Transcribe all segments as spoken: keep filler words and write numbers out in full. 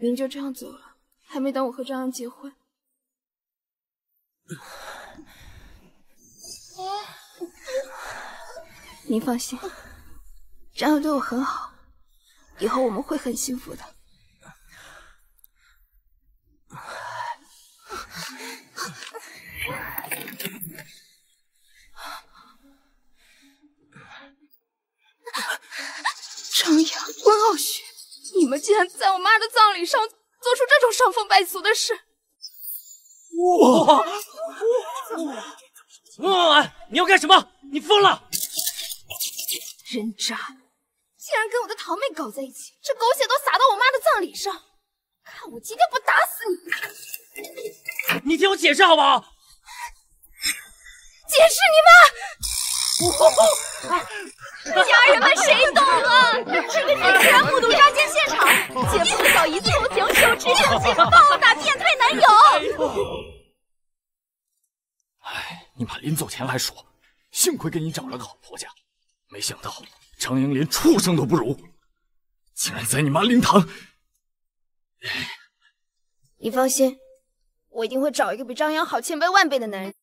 云就这样走了，还没等我和张扬结婚。您放心，张扬对我很好，以后我们会很幸福的。张扬，温傲雪，你们竟然在我妈的葬礼上做出这种伤风败俗的事！我我我！你要干什么？你疯了！ 人渣，竟然跟我的堂妹搞在一起，这狗血都撒到我妈的葬礼上，看我今天不打死你！你听我解释好不好？解释你妈！家人们谁懂啊？这个是自然目睹杀奸现场，姐夫小姨求情，手持凶器暴打变态男友。哎，你妈临走前还说，幸亏给你找了个好婆家。 没想到张英连畜生都不如，竟然在你妈灵堂！你放心，我一定会找一个比张扬好千倍万倍的男人。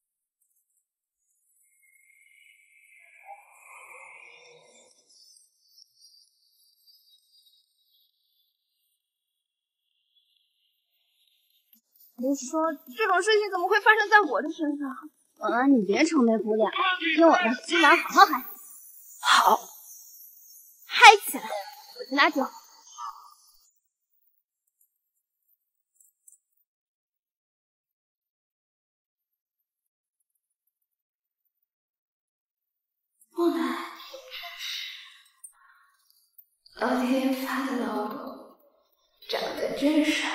我说这种事情怎么会发生在我的身上？婉婉，你别愁眉苦脸，听我的，今晚好好嗨。 好，嗨起来！我去拿酒。老天发的老狗，长得真帅。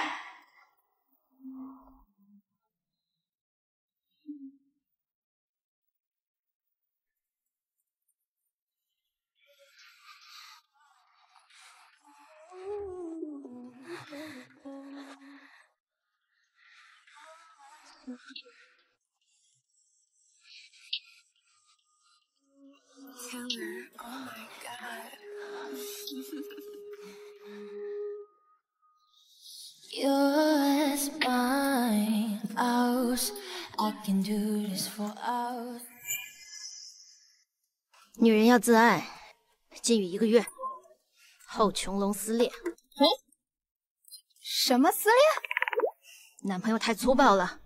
Oh my God. You're mine, ours. I can do this for hours. 女人要自爱，禁欲一个月，后穹窿撕裂。嗯？什么撕裂？男朋友太粗暴了，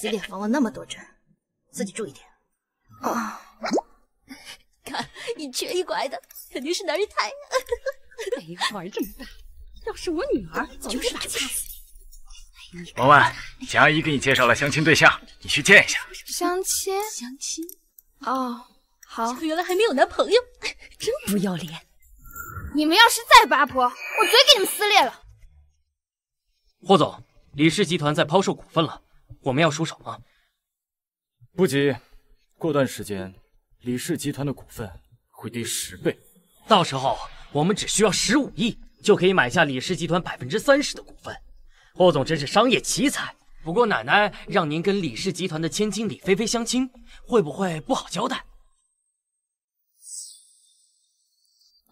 撕裂缝了那么多针，自己注意点。啊。 看你瘸一拐的，肯定是男人胎。哎呀，玩这么大！要是我女儿，早就是打架死。婉婉，蒋阿姨给你介绍了相亲对象，你去见一下。相亲？相亲？哦，好。原来还没有男朋友，真不要脸！你们要是再八婆，我嘴给你们撕裂了。霍总，李氏集团在抛售股份了，我们要出手吗？不急，过段时间。 李氏集团的股份会跌十倍，到时候我们只需要十五亿就可以买下李氏集团百分之三十的股份。霍总真是商业奇才。不过奶奶让您跟李氏集团的千金李菲菲相亲，会不会不好交代？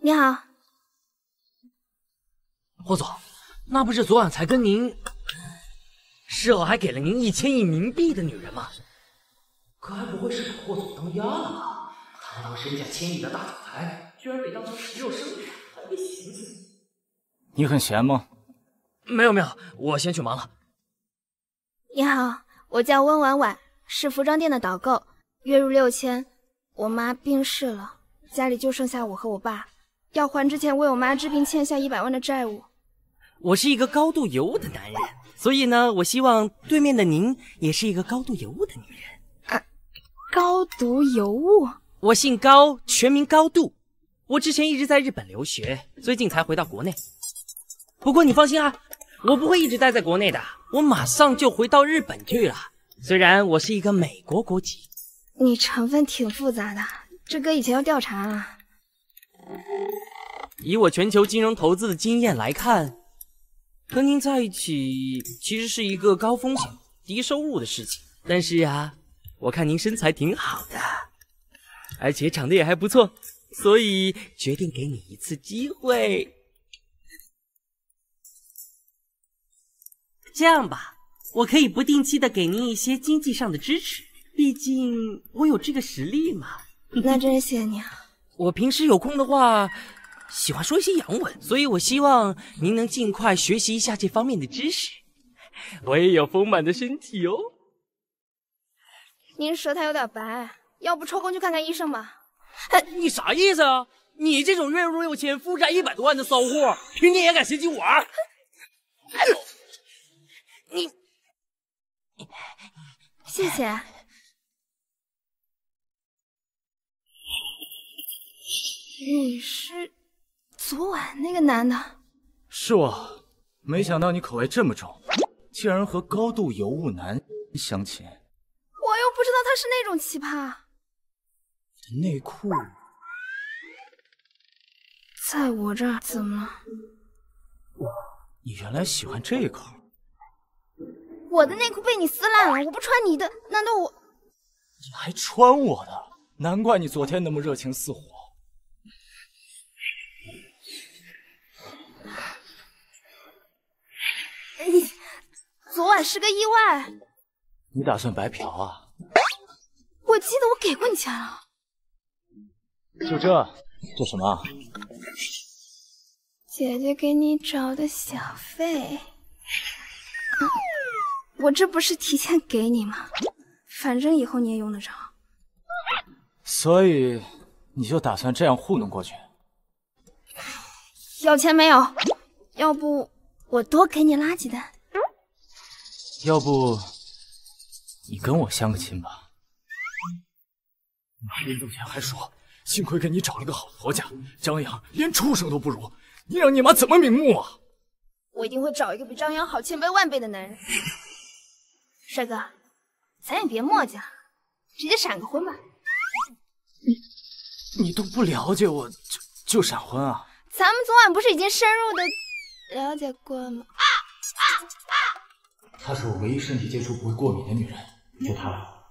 你好，霍总，那不是昨晚才跟您事后还给了您一千亿冥币的女人吗？该不会是把霍总当丫了吧？ 堂堂身价千亿的大总裁，居然被当成食肉生食，还被嫌弃。你很闲吗？没有没有，我先去忙了。你好，我叫温婉婉，是服装店的导购，月入六千。我妈病逝了，家里就剩下我和我爸，要还之前为我妈治病欠下一百万的债务。我是一个高度尤物的男人，所以呢，我希望对面的您也是一个高度尤物的女人。啊，高度尤物。 我姓高，全名高度。我之前一直在日本留学，最近才回到国内。不过你放心啊，我不会一直待在国内的，我马上就回到日本去了。虽然我是一个美国国籍。你成分挺复杂的，这哥以前要调查了。以我全球金融投资的经验来看，跟您在一起其实是一个高风险、低收入的事情。但是啊，我看您身材挺好的。 而且长得也还不错，所以决定给你一次机会。这样吧，我可以不定期的给您一些经济上的支持，毕竟我有这个实力嘛。那真谢谢你啊。我平时有空的话，喜欢说一些洋文，所以我希望您能尽快学习一下这方面的知识。我也有丰满的身体哦。您舌苔有点白，要不抽空去看看医生吧？哎，你啥意思啊？ 你这种月入六千、负债一百多万的骚货，凭你也敢嫌弃我？你，谢谢。你是昨晚那个男的？是我，没想到你口味这么重，竟然和高度尤物男相亲。我又不知道他是那种奇葩。内裤。 在我这儿怎么了？你原来喜欢这一口？我的内裤被你撕烂了，我不穿你的，难道我？你还穿我的？难怪你昨天那么热情似火。你昨晚是个意外。你打算白嫖啊？我记得我给过你钱了。就这。 做什么？姐姐给你找的小费、啊，我这不是提前给你吗？反正以后你也用得着。所以你就打算这样糊弄过去？要钱没有？要不我多给你拉几单？要不你跟我相个亲吧？你临走前还说。 幸亏给你找了个好婆家，张扬连畜生都不如，你让你妈怎么瞑目啊！我一定会找一个比张扬好千倍万倍的男人。帅哥，咱也别磨叽了，直接闪个婚吧。你你都不了解我就就闪婚啊？咱们昨晚不是已经深入的了解过了吗？啊啊啊！她是我唯一身体接触不会过敏的女人，就她了。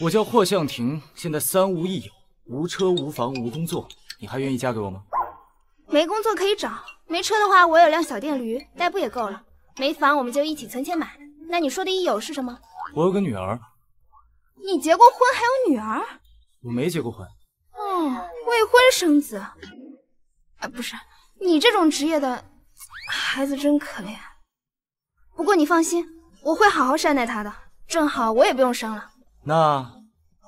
我叫霍向婷，现在三无一有。 无车无房无工作，你还愿意嫁给我吗？没工作可以找，没车的话我有辆小电驴，代步也够了。没房我们就一起存钱买。那你说的一有是什么？我有个女儿。你结过婚还有女儿？我没结过婚。嗯，未婚生子。啊，不是，你这种职业的孩子真可怜。不过你放心，我会好好善待她的。正好我也不用生了。那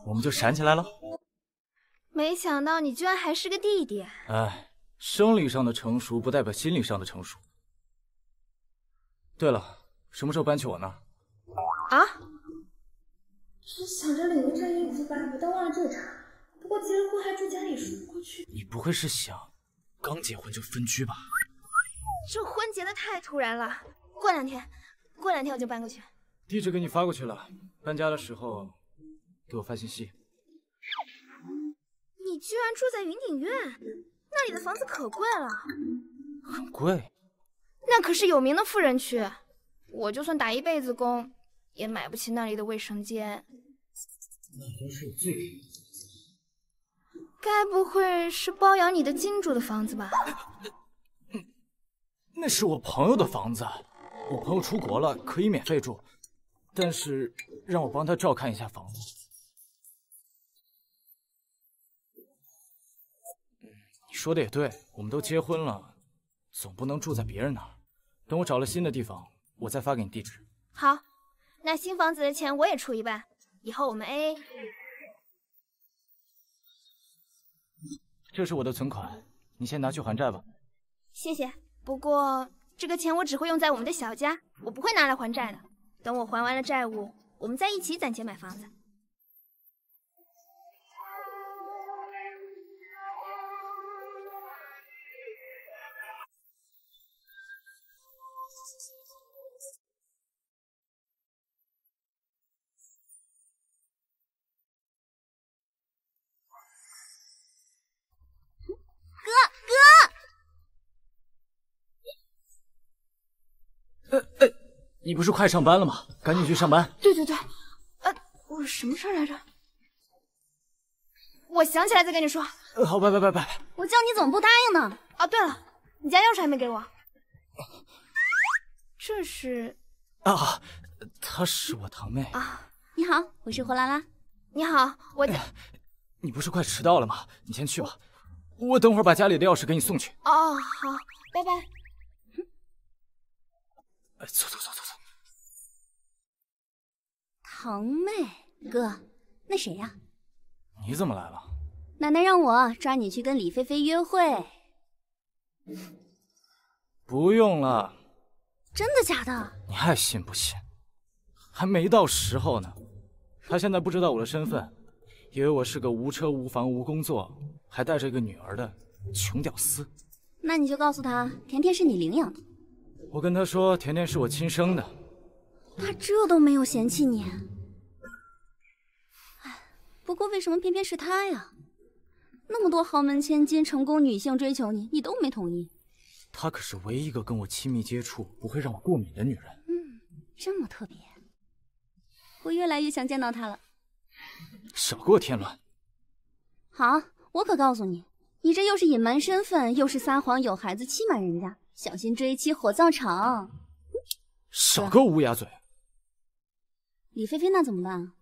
我们就闪起来了。 没想到你居然还是个弟弟！哎，生理上的成熟不代表心理上的成熟。对了，什么时候搬去我那儿？啊！只想着领一件衣服吧，不但忘了这茬。不过结了婚还住家里说不过去。你不会是想刚结婚就分居吧？这婚结的太突然了。过两天，过两天我就搬过去。地址给你发过去了，搬家的时候给我发信息。 你居然住在云顶苑，那里的房子可贵了。很贵？那可是有名的富人区，我就算打一辈子工，也买不起那里的卫生间。那真是最便宜的房子。该不会是包养你的金主的房子吧？那是我朋友的房子，我朋友出国了，可以免费住，但是让我帮他照看一下房子。 说的也对，我们都结婚了，总不能住在别人那儿。等我找了新的地方，我再发给你地址。好，那新房子的钱我也出一半，以后我们 A A。这是我的存款，你先拿去还债吧。谢谢，不过这个钱我只会用在我们的小家，我不会拿来还债的。等我还完了债务，我们再一起攒钱买房子。 呃呃，你不是快上班了吗？赶紧去上班。对对对，呃，我什么事儿来着？我想起来再跟你说。呃，好，拜拜拜拜。我叫你怎么不答应呢？啊，对了，你家钥匙还没给我。这是啊，她是我堂妹啊。你好，我是胡兰拉。你好，我、哎。你不是快迟到了吗？你先去吧，我等会儿把家里的钥匙给你送去。哦，好，拜拜。嗯、哎，走走走走走。堂妹，哥，那谁呀、啊？你怎么来了？奶奶让我抓你去跟李菲菲约会。不用了。 真的假的？你爱信不信，还没到时候呢。他现在不知道我的身份，以为我是个无车无房无工作，还带着一个女儿的穷屌丝。那你就告诉他，甜甜是你领养的。我跟他说，甜甜是我亲生的。他这都没有嫌弃你。哎，不过为什么偏偏是他呀？那么多豪门千金、成功女性追求你，你都没同意。 她可是唯一一个跟我亲密接触不会让我过敏的女人。嗯，这么特别，我越来越想见到她了。少给我添乱！好，我可告诉你，你这又是隐瞒身份，又是撒谎，有孩子欺瞒人家，小心追妻火葬场！少给我乌鸦嘴！李菲菲那怎么办？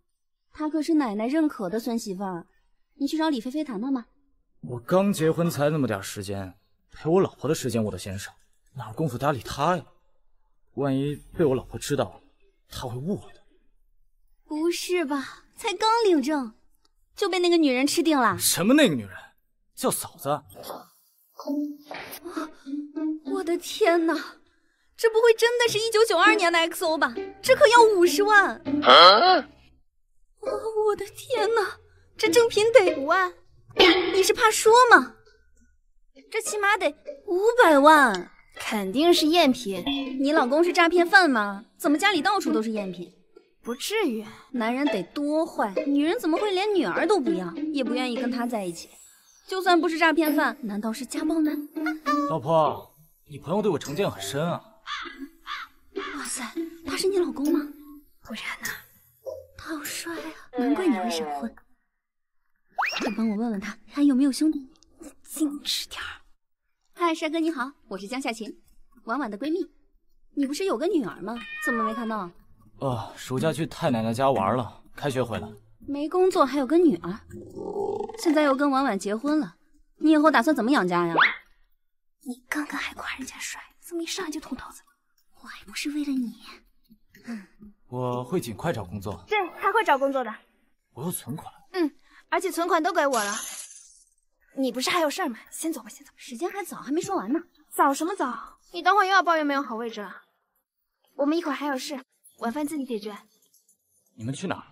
她可是奶奶认可的孙媳妇儿，你去找李菲菲谈谈吧。我刚结婚才那么点时间。 陪我老婆的时间我都嫌少，哪有功夫搭理她呀？万一被我老婆知道了，她会误会的。不是吧？才刚领证，就被那个女人吃定了？什么那个女人？叫嫂子？我的天哪！这不会真的是一九九二年的 X O 吧？这可要五十万！啊、我我的天哪！这正品得五万，你是怕说吗？ 这起码得五百万，肯定是赝品。你老公是诈骗犯吗？怎么家里到处都是赝品？不至于，男人得多坏，女人怎么会连女儿都不要，也不愿意跟他在一起？就算不是诈骗犯，难道是家暴男？老婆，你朋友对我成见很深啊。哇塞，他是你老公吗？不然呢？他好帅啊，难怪你会闪婚。你帮我问问他，还有没有兄弟？ 矜持点儿。嗨，帅哥你好，我是江夏晴，婉婉的闺蜜。你不是有个女儿吗？怎么没看到？哦，暑假去太奶奶家玩了，开学回来。没工作还有个女儿，现在又跟婉婉结婚了，你以后打算怎么养家呀？你刚刚还夸人家帅，怎么一上来就捅刀子？我还不是为了你。嗯，我会尽快找工作。对，他会找工作的。我有存款。嗯，而且存款都给我了。 你不是还有事儿吗？先走吧，先走。时间还早，还没说完呢。早什么早？你等会又要抱怨没有好位置了。我们一会儿还有事，晚饭自己解决。你们去哪儿？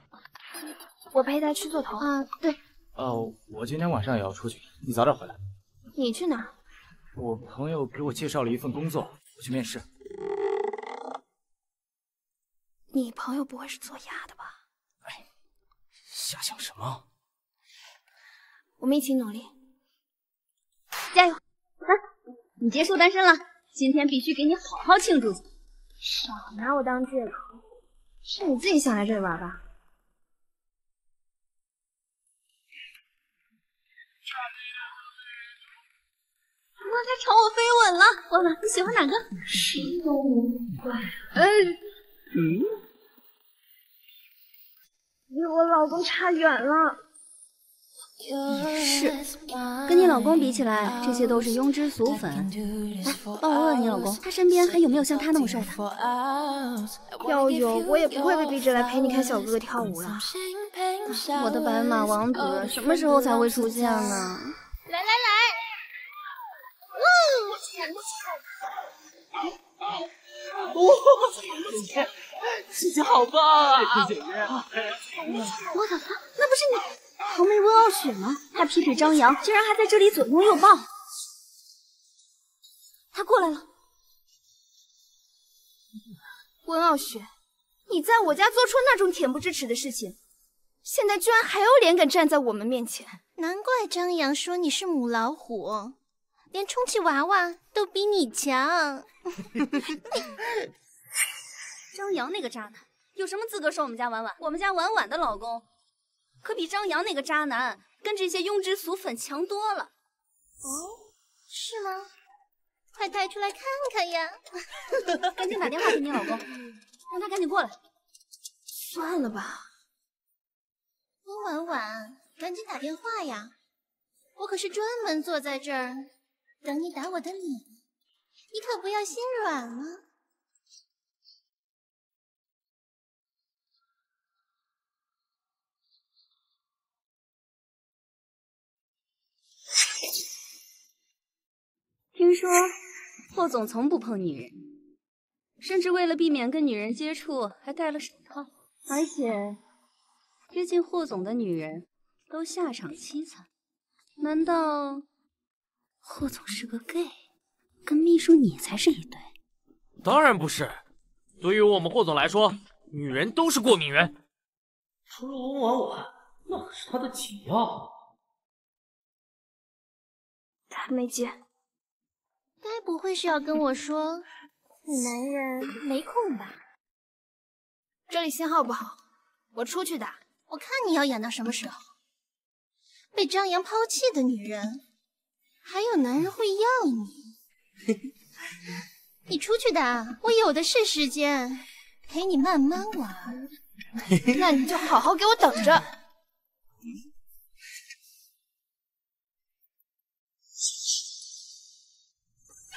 我陪他去做头。啊，对。哦，我今天晚上也要出去，你早点回来。你去哪儿？我朋友给我介绍了一份工作，我去面试。你朋友不会是做鸭的吧？哎，瞎想什么？我们一起努力。 加油！啊，你结束单身了，今天必须给你好好庆祝！少拿我当借口，是你自己想来这里玩吧？哇，他朝我飞吻了！婉婉，你喜欢哪个？呃，嗯，离我老公差远了。 是，跟你老公比起来，这些都是庸脂俗粉。哎，帮我问问你老公，他身边还有没有像他那么帅的？要有，我也不会被逼着来陪你看小哥哥跳舞了。我的白马王子什么时候才会出现呢？来来来，哇！姐姐，姐姐好棒啊！姐姐，我的妈，那不是你？ 唐梅温傲雪吗？他劈腿张扬，居然还在这里左拥右抱。他过来了，温傲雪，你在我家做出那种恬不知耻的事情，现在居然还有脸敢站在我们面前？难怪张扬说你是母老虎，连充气娃娃都比你强。张扬那个渣男，有什么资格说我们家婉婉？我们家婉婉的老公。 可比张扬那个渣男跟这些庸脂俗粉强多了。哦，是吗？快带出来看看呀！赶紧打电话给你老公。让他赶紧过来。算了吧，温婉婉，赶紧打电话呀！我可是专门坐在这儿等你打我的脸，你可不要心软了。 听说霍总从不碰女人，甚至为了避免跟女人接触，还戴了手套。而且接近霍总的女人都下场凄惨。难道霍总是个 gay？ 跟秘书你才是一对？当然不是。对于我们霍总来说，女人都是过敏源。除了温婉婉，那可是他的解药。他没接。 该不会是要跟我说，你男人没空吧？这里信号不好，我出去打。我看你要演到什么时候？被张扬抛弃的女人，还有男人会要你。你出去打，我有的是时间陪你慢慢玩。那你就好好给我等着。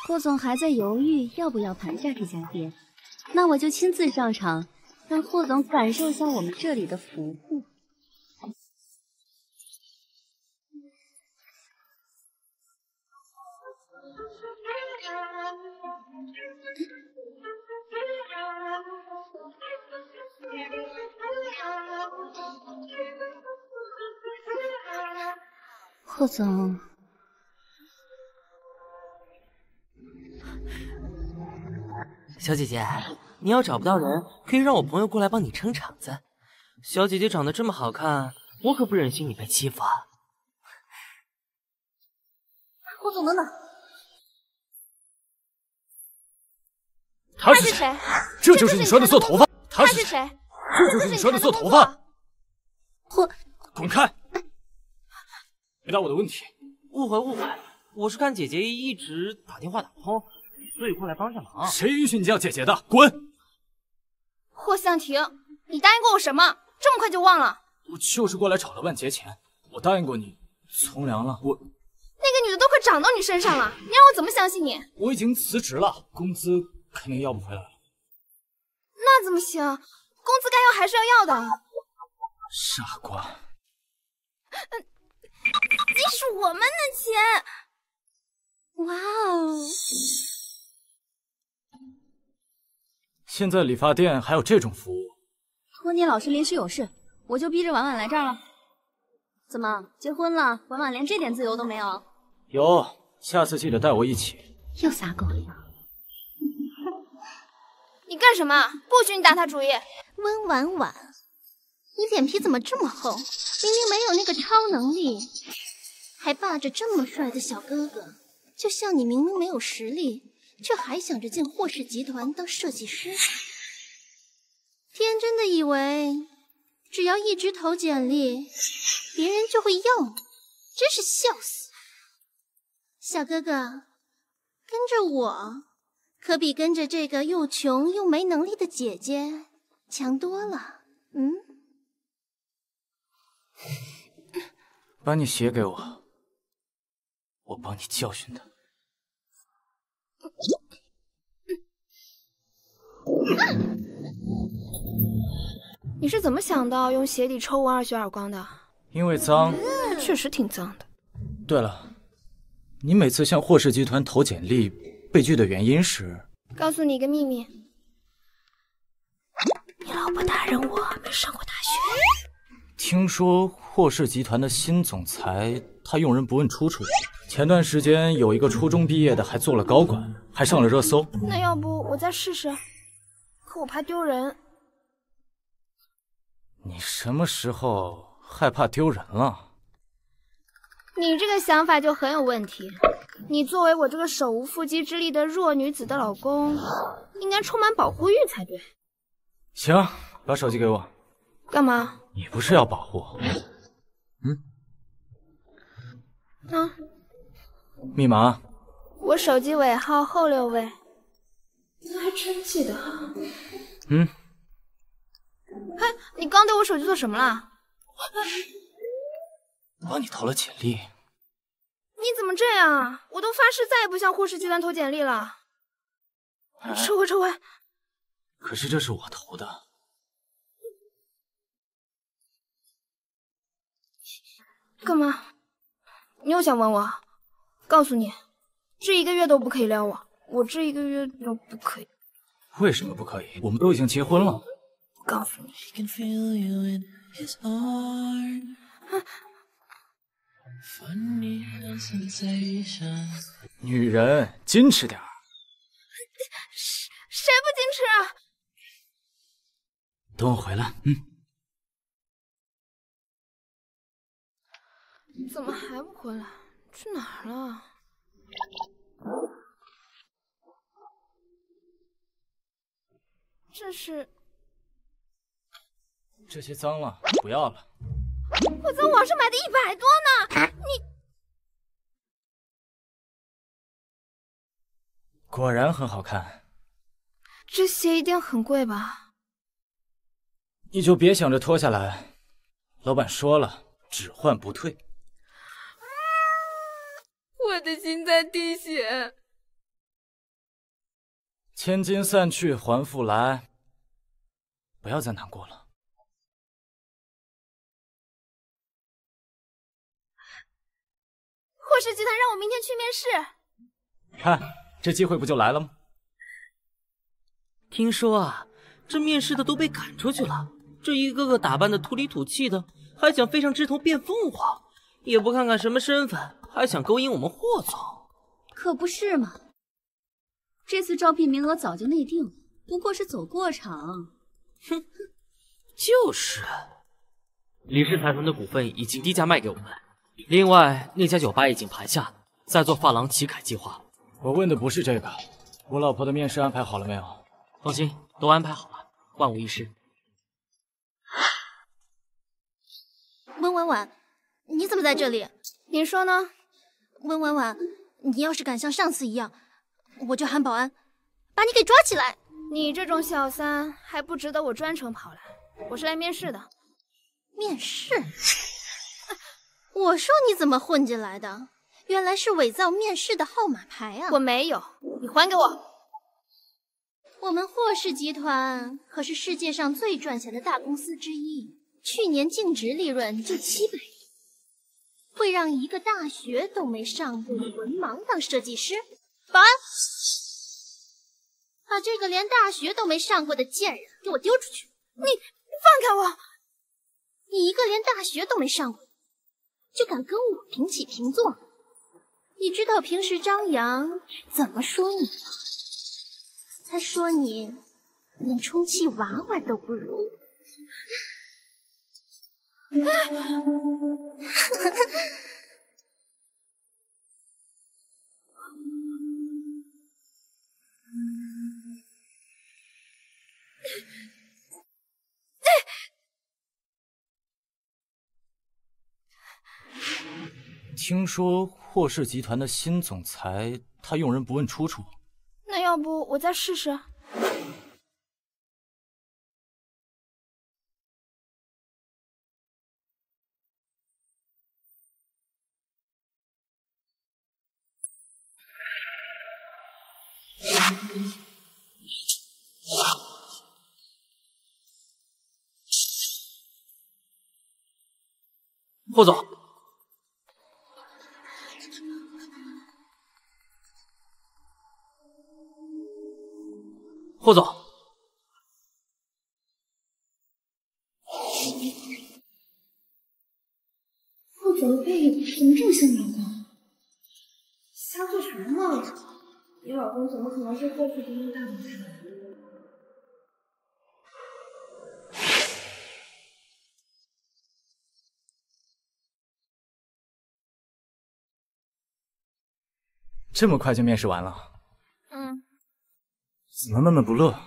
霍总还在犹豫要不要盘下这家店，那我就亲自上场，让霍总感受一下我们这里的服务。霍总。 小姐姐，你要找不到人，可以让我朋友过来帮你撑场子。小姐姐长得这么好看，我可不忍心你被欺负啊！霍总等等，他是谁？这就是你说的做头发？他是谁？这就是你说的做头发？霍，滚开！回答我的问题。误会误会，我是看姐姐一直打电话打不通。 所以过来帮下忙。谁允许你叫姐姐的？滚！霍向庭，你答应过我什么？这么快就忘了？我就是过来找了万劫前，我答应过你，从良了。我那个女的都快长到你身上了，你让我怎么相信你？我已经辞职了，工资肯定要不回来了。那怎么行？工资该要还是要要的。傻瓜！嗯，这是我们的钱。哇哦！ 现在理发店还有这种服务？托尼老师临时有事，我就逼着婉婉来这儿了。怎么，结婚了，婉婉连这点自由都没有？有，下次记得带我一起。又撒狗粮！你干什么？不许你打他主意！温婉婉，你脸皮怎么这么厚？明明没有那个超能力，还霸着这么帅的小哥哥。就像你明明没有实力。 却还想着进霍氏集团当设计师，天真的以为只要一直投简历，别人就会要你，真是笑死！小哥哥，跟着我可比跟着这个又穷又没能力的姐姐强多了。嗯，把你鞋给我，我帮你教训他。 你是怎么想到用鞋底抽我二血耳光的？因为脏，确实挺脏的。对了，你每次向霍氏集团投简历被拒的原因是？告诉你一个秘密，你老婆大人我没上过大学。听说霍氏集团的新总裁，他用人不问出处。 前段时间有一个初中毕业的还做了高管，还上了热搜。那要不我再试试？可我怕丢人。你什么时候害怕丢人了？你这个想法就很有问题。你作为我这个手无缚鸡之力的弱女子的老公，应该充满保护欲才对。行，把手机给我。干嘛？你不是要保护我？嗯。啊。 密码，我手机尾号后六位。你还真记得。嗯，刚对我手机做什么了？我帮你投了简历。你怎么这样啊？我都发誓再也不向霍氏集团投简历了。撤回，撤回。可是这是我投的。 干嘛？你又想玩我？告诉你，这一个月都不可以撩我，我这一个月都不可以。为什么不可以？我们都已经结婚了。我告诉你，女人矜持点儿。谁谁不矜持啊？等我回来，嗯。 怎么还不回来？去哪儿了？这是这些脏了，不要了。我在网上买的一百多呢，你果然很好看。这鞋一定很贵吧？你就别想着脱下来，老板说了，只换不退。 我的心在滴血。千金散去还复来，不要再难过了。霍氏集团让我明天去面试。看，这机会不就来了吗？听说啊，这面试的都被赶出去了，这一个个打扮的土里土气的，还想飞上枝头变凤凰，也不看看什么身份。 还想勾引我们霍总，可不是嘛！这次招聘名额早就内定了，不过是走过场。哼，就是。李氏财团的股份已经低价卖给我们，另外那家酒吧已经盘下，在做发廊旗凯计划。我问的不是这个，我老婆的面试安排好了没有？放心，都安排好了，万无一失。温婉婉，你怎么在这里？您说呢？ 温婉婉，你要是敢像上次一样，我就喊保安把你给抓起来！你这种小三还不值得我专程跑来，我是来面试的。面试？我说你怎么混进来的？原来是伪造面试的号码牌啊！我没有，你还给我！我们霍氏集团可是世界上最赚钱的大公司之一，去年净值利润就七百亿。 会让一个大学都没上过的文盲当设计师？保安，把这个连大学都没上过的贱人给我丢出去！你放开我！你一个连大学都没上过，就敢跟我平起平坐？你知道平时张扬怎么说你吗？他说你连充气娃娃都不如。 听说霍氏集团的新总裁，他用人不问出处。那要不我再试试？ 霍总，霍总，霍总被凭证性劳动，瞎做什么梦？你老公怎么可能是霍氏集团大总裁？ 这么快就面试完了？嗯。怎么闷闷不乐？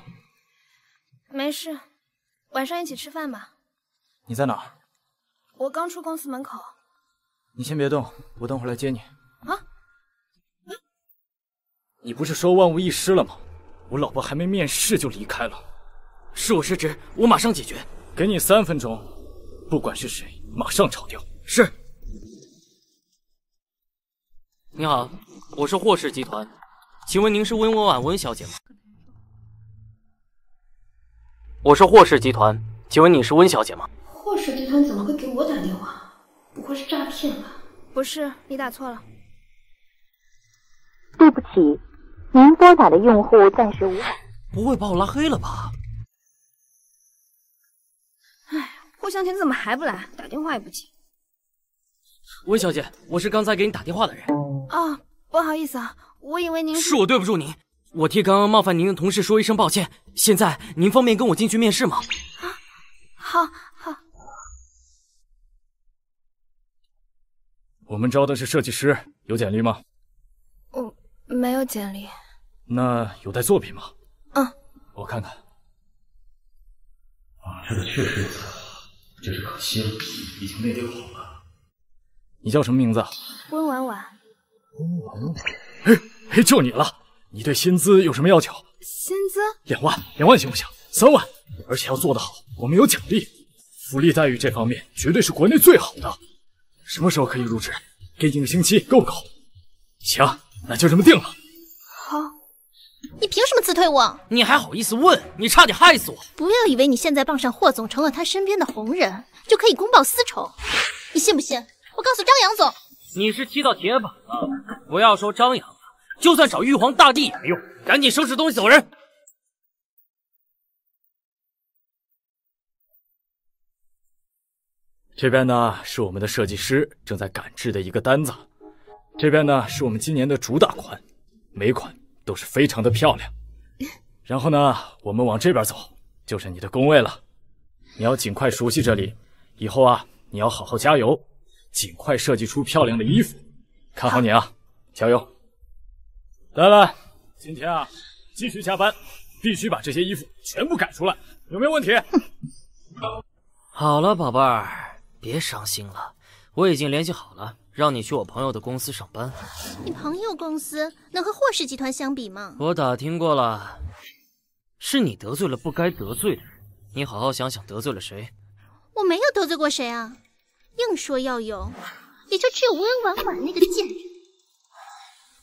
没事，晚上一起吃饭吧。你在哪儿？我刚出公司门口。你先别动，我等会儿来接你。啊？啊你不是说万无一失了吗？我老婆还没面试就离开了。事我失职，我马上解决。给你三分钟，不管是谁，马上炒掉。是。您好，我是霍氏集团，请问您是温文婉温小姐吗？我是霍氏集团，请问你是温小姐吗？霍氏集团怎么会给我打电话？不会是诈骗吧？不是，你打错了。对不起，您拨打的用户暂时无法。不会把我拉黑了吧？ 霍向前怎么还不来？打电话也不接。温小姐，我是刚才给你打电话的人。哦，不好意思啊，我以为您是……是我对不住您，我替刚刚冒犯您的同事说一声抱歉。现在您方便跟我进去面试吗？啊，好，好。我们招的是设计师，有简历吗？我没有简历。那有带作品吗？嗯，我看看。啊，这个确实有才。 真是可惜了，已经内定好了。你叫什么名字？温婉婉。温婉婉，哎哎，就你了。你对薪资有什么要求？薪资两万，两万行不行？三万，而且要做得好，我们有奖励。福利待遇这方面绝对是国内最好的。什么时候可以入职？给你一个星期够不够？行，那就这么定了。好。你凭什么辞退我？你还好意思问？你差点害死我！不要以为你现在傍上霍总，成了他身边的红人，就可以公报私仇。你信不信？我告诉张扬总，你是踢到铁板了。不要说张扬了，就算找玉皇大帝也没用。赶紧收拾东西走人。这边呢是我们的设计师正在赶制的一个单子，这边呢是我们今年的主打款，每款 都是非常的漂亮，然后呢，我们往这边走，就是你的工位了。你要尽快熟悉这里，以后啊，你要好好加油，尽快设计出漂亮的衣服。看好你啊，加油！来来，今天啊，继续加班，必须把这些衣服全部改出来，有没有问题？好了，宝贝儿，别伤心了，我已经联系好了。 让你去我朋友的公司上班。你朋友公司能和霍氏集团相比吗？我打听过了，是你得罪了不该得罪的人。你好好想想得罪了谁。我没有得罪过谁啊！硬说要有，也就只有温婉婉那个贱人，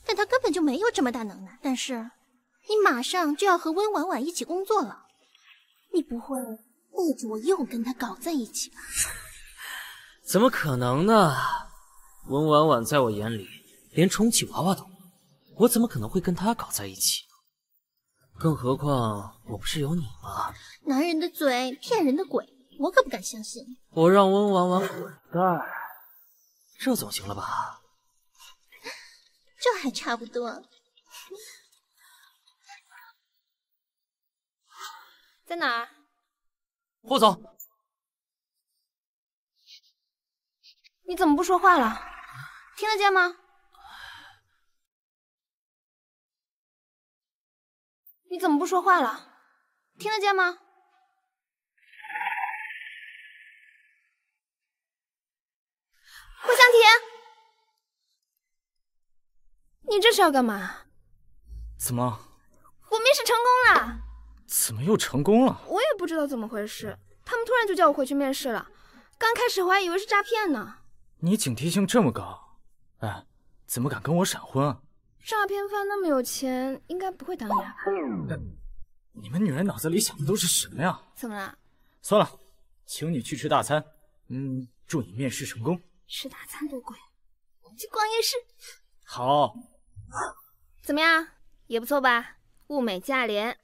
但她根本就没有这么大能耐。但是你马上就要和温婉婉一起工作了，你不会背着我又跟她搞在一起吧？怎么可能呢？ 温婉婉在我眼里连充气娃娃都没有，我怎么可能会跟她搞在一起呢？更何况我不是有你吗？男人的嘴，骗人的鬼，我可不敢相信。我让温婉婉滚蛋，这总行了吧？这还差不多。在哪儿？霍总，你怎么不说话了？ 听得见吗？你怎么不说话了？听得见吗？霍向田，你这是要干嘛？怎么？我面试成功了！怎么又成功了？我也不知道怎么回事，他们突然就叫我回去面试了。刚开始我还以为是诈骗呢。你警惕性这么高。 哎，怎么敢跟我闪婚啊？诈骗犯那么有钱，应该不会当哑巴。你们女人脑子里想的都是什么呀？怎么了？算了，请你去吃大餐。嗯，祝你面试成功。吃大餐多贵，我们去逛夜市。好。怎么样？也不错吧？物美价廉。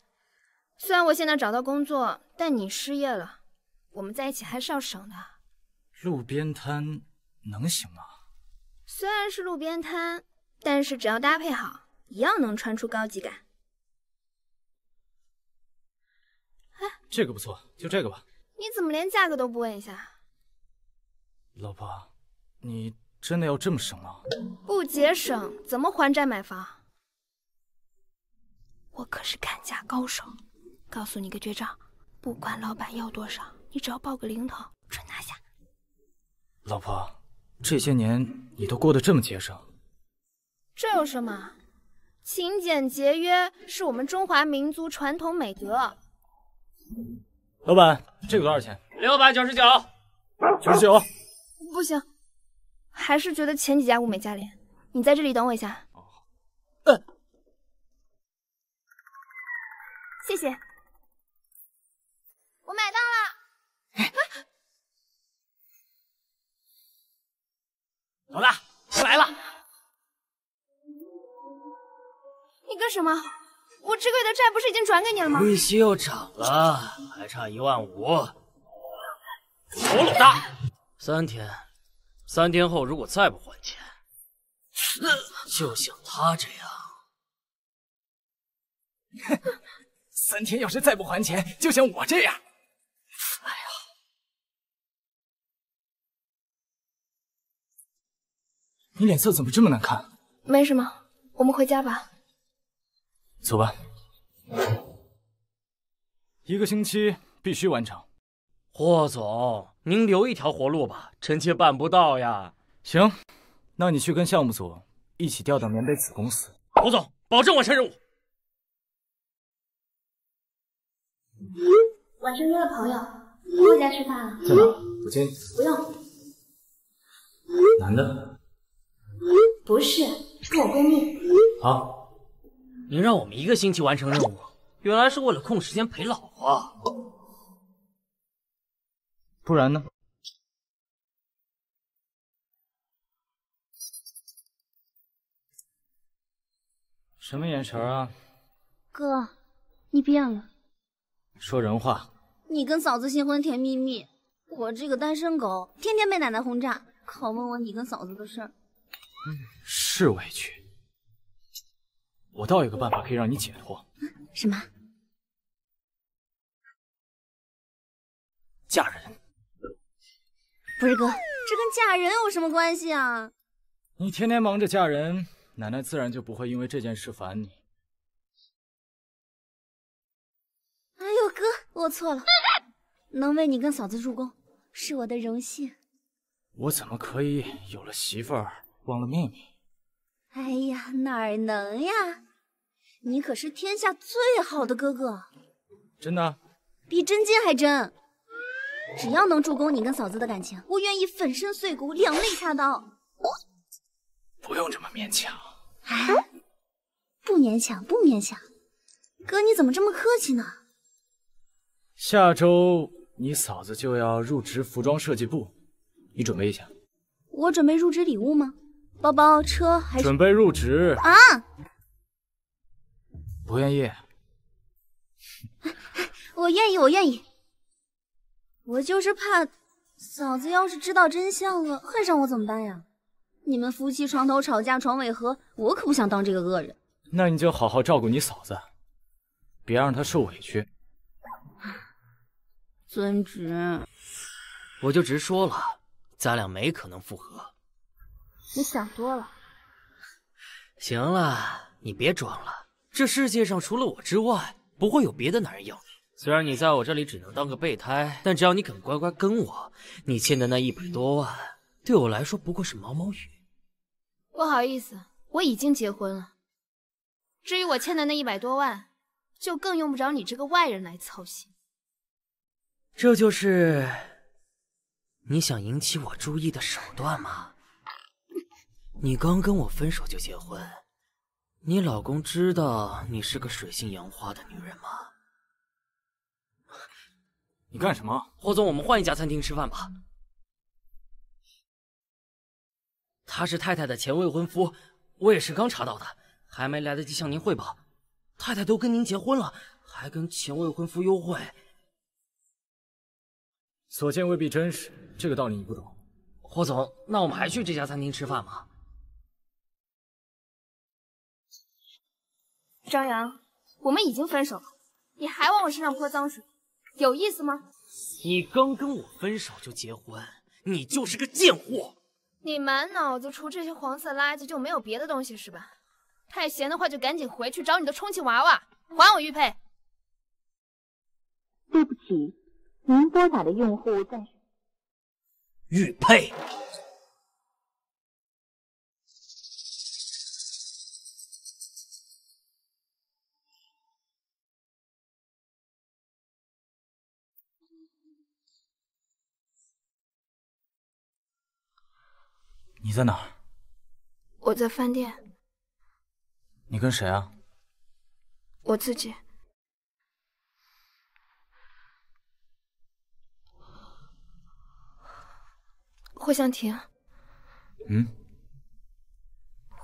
虽然我现在找到工作，但你失业了，我们在一起还是要省的。路边摊能行吗？ 虽然是路边摊，但是只要搭配好，一样能穿出高级感。哎，这个不错，就这个吧。你怎么连价格都不问一下？老婆，你真的要这么省吗？不节省怎么还债买房？我可是砍价高手，告诉你个绝招，不管老板要多少，你只要报个零头，准拿下。老婆。 这些年你都过得这么节省，这有什么？勤俭节约是我们中华民族传统美德。老板，这个多少钱？六百九十九，九十九，不行，还是觉得前几家物美价廉。你在这里等我一下。哦，嗯，谢谢，我买到了。哎，老大，我来了。你干什么？ 我这个月的债不是已经转给你了吗？利息又涨了，还差一万五。走，老大。三天，三天后如果再不还钱，就像他这样。三天要是再不还钱，就像我这样。哎呀，你脸色怎么这么难看？没什么，我们回家吧。 走吧，一个星期必须完成。霍总，您留一条活路吧，臣妾办不到呀。行，那你去跟项目组一起调到棉被子公司。霍总，保证完成任务。晚上约了朋友，回家吃饭了。在哪？我接你。不用。男的？不是，是我闺蜜。好。 您让我们一个星期完成任务，原来是为了空时间陪老婆，不然呢？什么眼神啊？哥，你变了。说人话。你跟嫂子新婚甜蜜蜜，我这个单身狗天天被奶奶轰炸，拷问我你跟嫂子的事儿。嗯，是委屈。 我倒有个办法可以让你解脱。什么？嫁人？不是哥，这跟嫁人有什么关系啊？你天天忙着嫁人，奶奶自然就不会因为这件事烦你。哎呦哥，我错了，能为你跟嫂子助攻是我的荣幸。我怎么可以有了媳妇儿忘了妹妹？ 哎呀，哪能呀！你可是天下最好的哥哥，真的，比真金还真。只要能助攻你跟嫂子的感情，我愿意粉身碎骨，两肋插刀。不用这么勉强。哎，不勉强，不勉强。哥，你怎么这么客气呢？下周你嫂子就要入职服装设计部，你准备一下。我准备入职礼物吗？ 包包、车还是准备入职啊？不愿意，我愿意，我愿意。我就是怕嫂子要是知道真相了，恨上我怎么办呀？你们夫妻床头吵架床尾和，我可不想当这个恶人。那你就好好照顾你嫂子，别让她受委屈。遵旨。我就直说了，咱俩没可能复合。 你想多了。行了，你别装了。这世界上除了我之外，不会有别的男人要你。虽然你在我这里只能当个备胎，但只要你肯乖乖跟我，你欠的那一百多万，对我来说不过是毛毛雨。不好意思，我已经结婚了。至于我欠的那一百多万，就更用不着你这个外人来操心。这就是你想引起我注意的手段吗？ 你刚跟我分手就结婚，你老公知道你是个水性杨花的女人吗？你干什么？霍总，我们换一家餐厅吃饭吧。他是太太的前未婚夫，我也是刚查到的，还没来得及向您汇报。太太都跟您结婚了，还跟前未婚夫幽会，所见未必真实，这个道理你不懂。霍总，那我们还去这家餐厅吃饭吗？ 张扬，我们已经分手了，你还往我身上泼脏水，有意思吗？你刚跟我分手就结婚，你就是个贱货！你满脑子除这些黄色垃圾就没有别的东西是吧？太闲的话就赶紧回去找你的充气娃娃，还我玉佩！对不起，您拨打的用户暂时……玉佩。你在哪儿？我在饭店。你跟谁啊？我自己。霍向婷。嗯。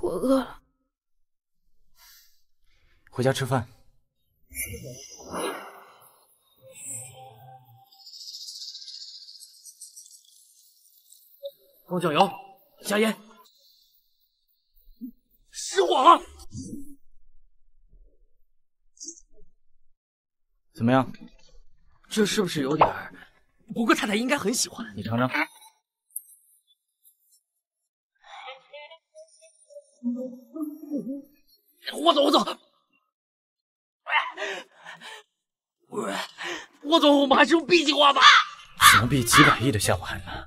我饿了。回家吃饭。 光脚油，加烟，失火了！怎么样？这是不是有点？不过太太应该很喜欢，你尝尝。我走，我走。我走，我们还是用 B 计划吧。怎么比几百亿的下碗呢？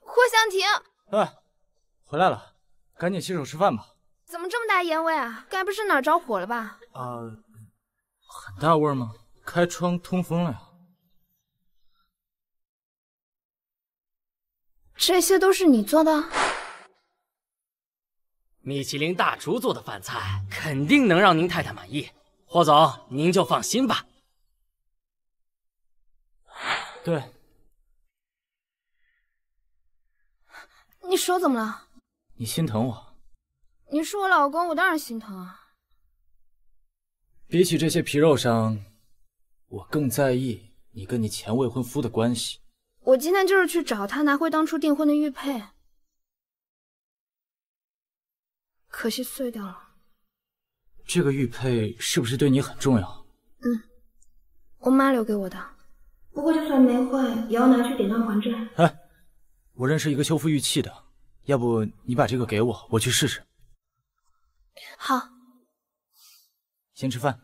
霍向婷，哎，回来了，赶紧洗手吃饭吧。怎么这么大烟味啊？该不是哪儿着火了吧？啊、呃，很大味吗？开窗通风了呀。这些都是你做的？米其林大厨做的饭菜肯定能让您太太满意，霍总您就放心吧。对。 你手怎么了？你心疼我？你是我老公，我当然心疼啊。比起这些皮肉伤，我更在意你跟你前未婚夫的关系。我今天就是去找他拿回当初订婚的玉佩，可惜碎掉了。这个玉佩是不是对你很重要？嗯，我妈留给我的。不过就算没坏，也要拿去典当还债。哎。 我认识一个修复玉器的，要不你把这个给我，我去试试。好，先吃饭。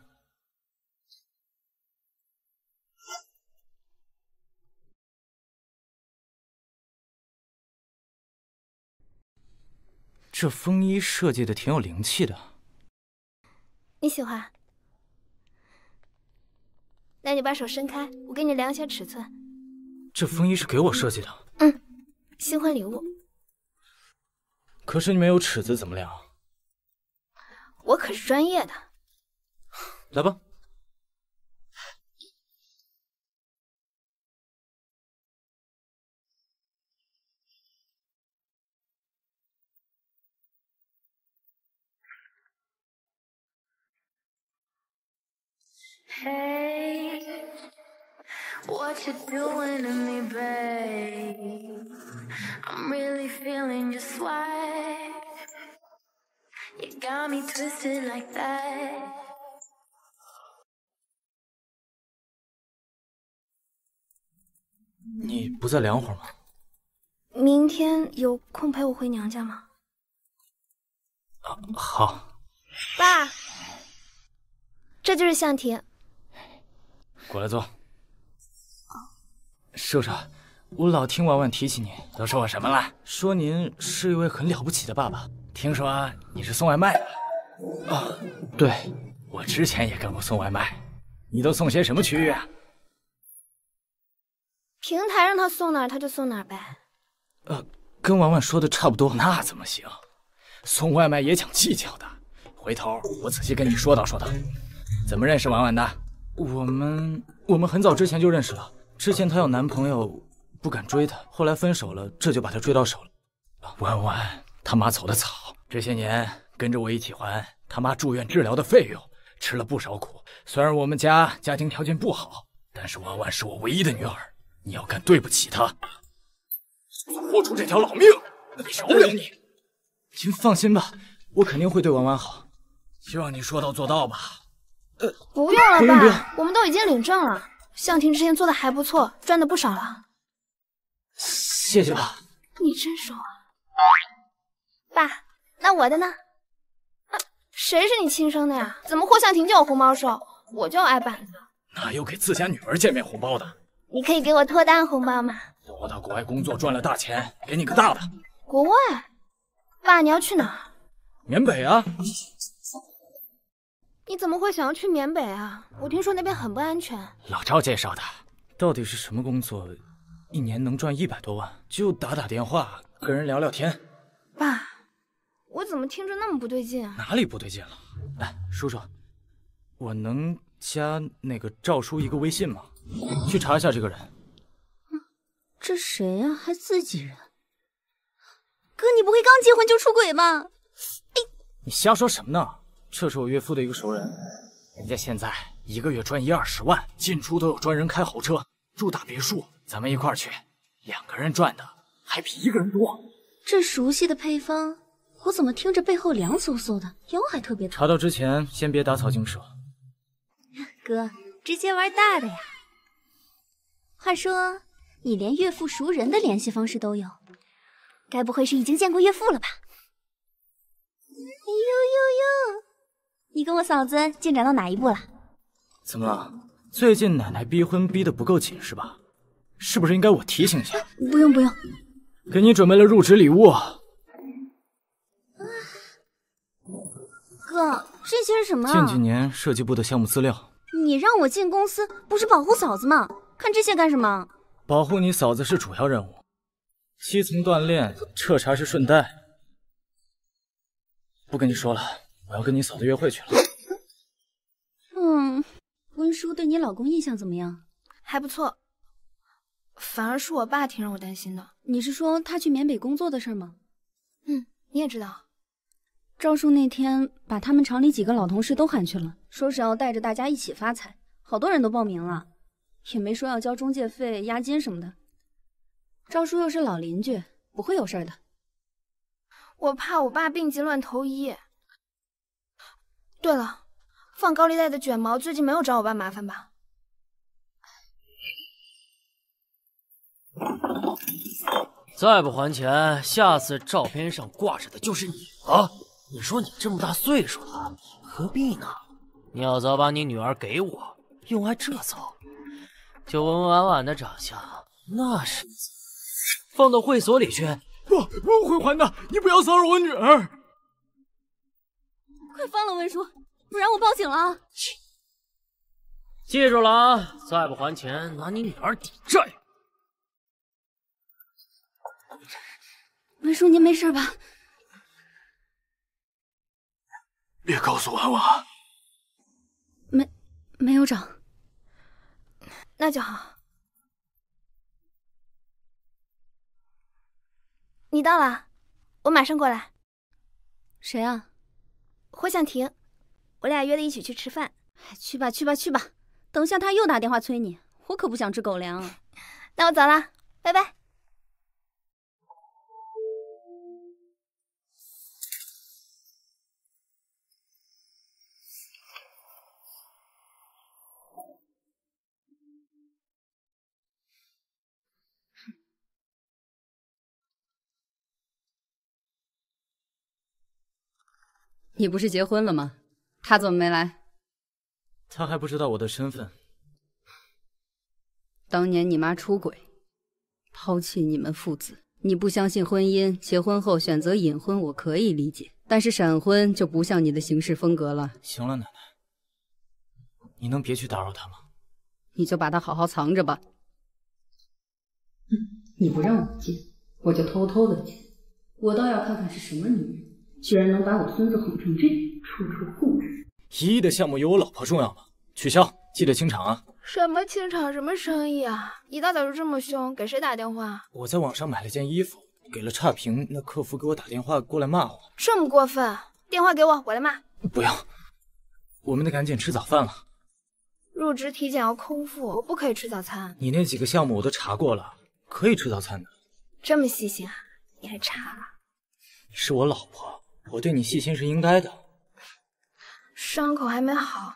这风衣设计的挺有灵气的，你喜欢？那你把手伸开，我给你量一下尺寸。这风衣是给我设计的。嗯。 新婚礼物，可是你没有尺子怎么量？我可是专业的。来吧。Hey, what you doing to me, babe? I'm really feeling just why you got me twisted like that. You不再凉会儿吗？明天有空陪我回娘家吗？啊，好。爸，这就是向婷。过来坐。叔叔。 我老听婉婉提起你，都说我什么了？说您是一位很了不起的爸爸。听说你是送外卖的啊？对，我之前也干过送外卖。你都送些什么区域啊？平台让他送哪儿，他就送哪儿呗。呃，跟婉婉说的差不多。那怎么行？送外卖也讲技巧的。回头我仔细跟你说道说道。怎么认识婉婉的？我们我们很早之前就认识了。之前她有男朋友。 不敢追她，后来分手了，这就把她追到手了。婉婉他妈走得早，这些年跟着我一起还他妈住院治疗的费用，吃了不少苦。虽然我们家家庭条件不好，但是婉婉是我唯一的女儿，你要敢对不起她，豁出这条老命，你饶不了你。您放心吧，我肯定会对婉婉好，希望你说到做到吧。呃，不用了，爸，我们都已经领证了。向婷之前做的还不错，赚的不少了。 谢谢爸，你真熟啊！爸，那我的呢？啊，谁是你亲生的呀？怎么霍向婷就有红包收，我就挨板子？哪有给自家女儿见面红包的？你可以给我脱单红包吗？我到国外工作赚了大钱，给你个大的。国外？爸，你要去哪儿？缅北啊！你怎么会想要去缅北啊？我听说那边很不安全。老赵介绍的，到底是什么工作？一年能赚一百多万，就打打电话跟人聊聊天。爸，我怎么听着那么不对劲啊？哪里不对劲了？哎，叔叔，我能加那个赵叔一个微信吗？去查一下这个人。嗯，这谁呀？还自己人？哥，你不会刚结婚就出轨吧？哎，你瞎说什么呢？这是我岳父的一个熟人，人家现在一个月赚一二十万，进出都有专人开豪车，住大别墅。 咱们一块儿去，两个人赚的还比一个人多。这熟悉的配方，我怎么听着背后凉飕飕的，腰还特别疼。查到之前，先别打草惊蛇。哥，直接玩大的呀！话说，你连岳父熟人的联系方式都有，该不会是已经见过岳父了吧？哎呦呦呦，你跟我嫂子进展到哪一步了？怎么了？最近奶奶逼婚逼得不够紧是吧？ 是不是应该我提醒一下？不用不用，给你准备了入职礼物。哥，这些是什么啊？近几年设计部的项目资料。你让我进公司不是保护嫂子吗？看这些干什么？保护你嫂子是主要任务，基层锻炼、彻查是顺带。不跟你说了，我要跟你嫂子约会去了。嗯，温叔对你老公印象怎么样？还不错。 反而是我爸挺让我担心的。你是说他去缅北工作的事吗？嗯，你也知道，赵叔那天把他们厂里几个老同事都喊去了，说是要带着大家一起发财，好多人都报名了，也没说要交中介费、押金什么的。赵叔又是老邻居，不会有事的。我怕我爸病急乱投医。对了，放高利贷的卷毛最近没有找我爸麻烦吧？ 再不还钱，下次照片上挂着的就是你了。你说你这么大岁数了，何必呢？你要早把你女儿给我，用来这招，就温温婉婉的长相，那是放到会所里去。不，我会还的，你不要骚扰我女儿。快放了温叔，不然我报警了啊！记住了啊，再不还钱，拿你女儿抵债。 文叔，您没事吧？别告诉婉婉，没没有找，那就好。你到了，我马上过来。谁啊？霍向婷，我俩约了一起去吃饭。去吧，去吧，去吧！等下他又打电话催你，我可不想吃狗粮啊。那我走了，拜拜。 你不是结婚了吗？他怎么没来？他还不知道我的身份。当年你妈出轨，抛弃你们父子，你不相信婚姻，结婚后选择隐婚，我可以理解。但是闪婚就不像你的行事风格了。行了，奶奶，你能别去打扰他吗？你就把他好好藏着吧。嗯，你不让我见，我就偷偷的见。我倒要看看是什么女人。 居然能把我孙子哄成这样，处处控制。一亿的项目有我老婆重要吗？取消，记得清场啊！什么清场，什么生意啊？一大早就这么凶，给谁打电话？我在网上买了件衣服，给了差评，那客服给我打电话过来骂我，这么过分？电话给我，我来骂。不要，我们得赶紧吃早饭了。入职体检要空腹，我不可以吃早餐。你那几个项目我都查过了，可以吃早餐的。这么细心啊？你还查？是我老婆。 我对你细心是应该的。伤口还没好，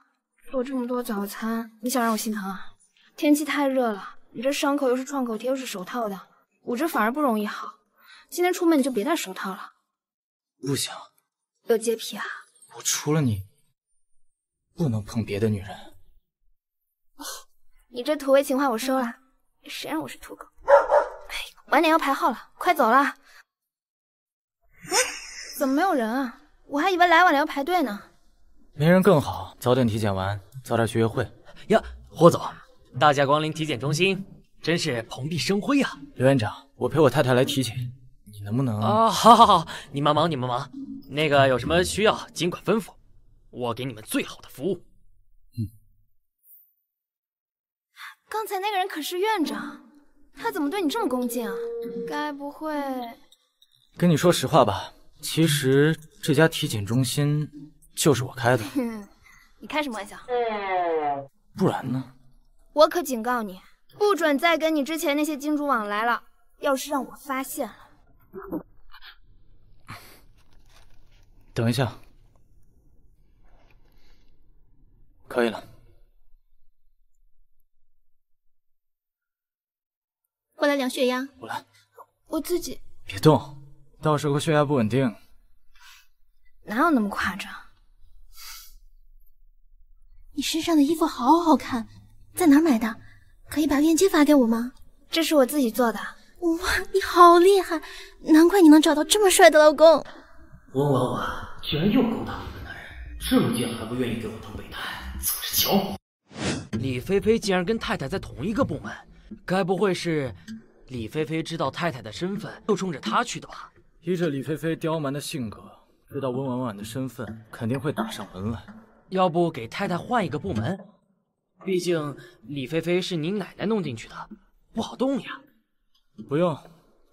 做这么多早餐，你想让我心疼啊？天气太热了，你这伤口又是创口贴又是手套的，我这反而不容易好。今天出门你就别戴手套了。不行，有洁癖啊！我除了你，不能碰别的女人。你这土味情话我收了，谁让我是土狗？哎，晚点要排号了，快走了。 怎么没有人啊？我还以为来晚了要排队呢。没人更好，早点体检完，早点去约会呀。霍总，大驾光临体检中心。真是蓬荜生辉啊！刘院长，我陪我太太来体检，你能不能……啊，好好好，你忙忙你们忙，那个有什么需要尽管吩咐，我给你们最好的服务。嗯。刚才那个人可是院长，他怎么对你这么恭敬啊？该不会……跟你说实话吧，其实这家体检中心就是我开的。你开什么玩笑？不然呢？我可警告你。 不准再跟你之前那些金主往来了！要是让我发现了，等一下，可以了。过来量血压，我来，我自己。别动，到时候血压不稳定。哪有那么夸张？你身上的衣服好好看，在哪儿买的？ 可以把链接发给我吗？这是我自己做的。哇，你好厉害，难怪你能找到这么帅的老公。汪汪汪，居然又勾搭了一个男人，这么贱还不愿意给我当备胎，走着瞧。李菲菲竟然跟太太在同一个部门，该不会是李菲菲知道太太的身份，就冲着她去的吧？依着李菲菲刁蛮的性格，知道温婉婉的身份，肯定会打上门来。要不给太太换一个部门？ 毕竟李菲菲是您奶奶弄进去的，不好动呀。不用，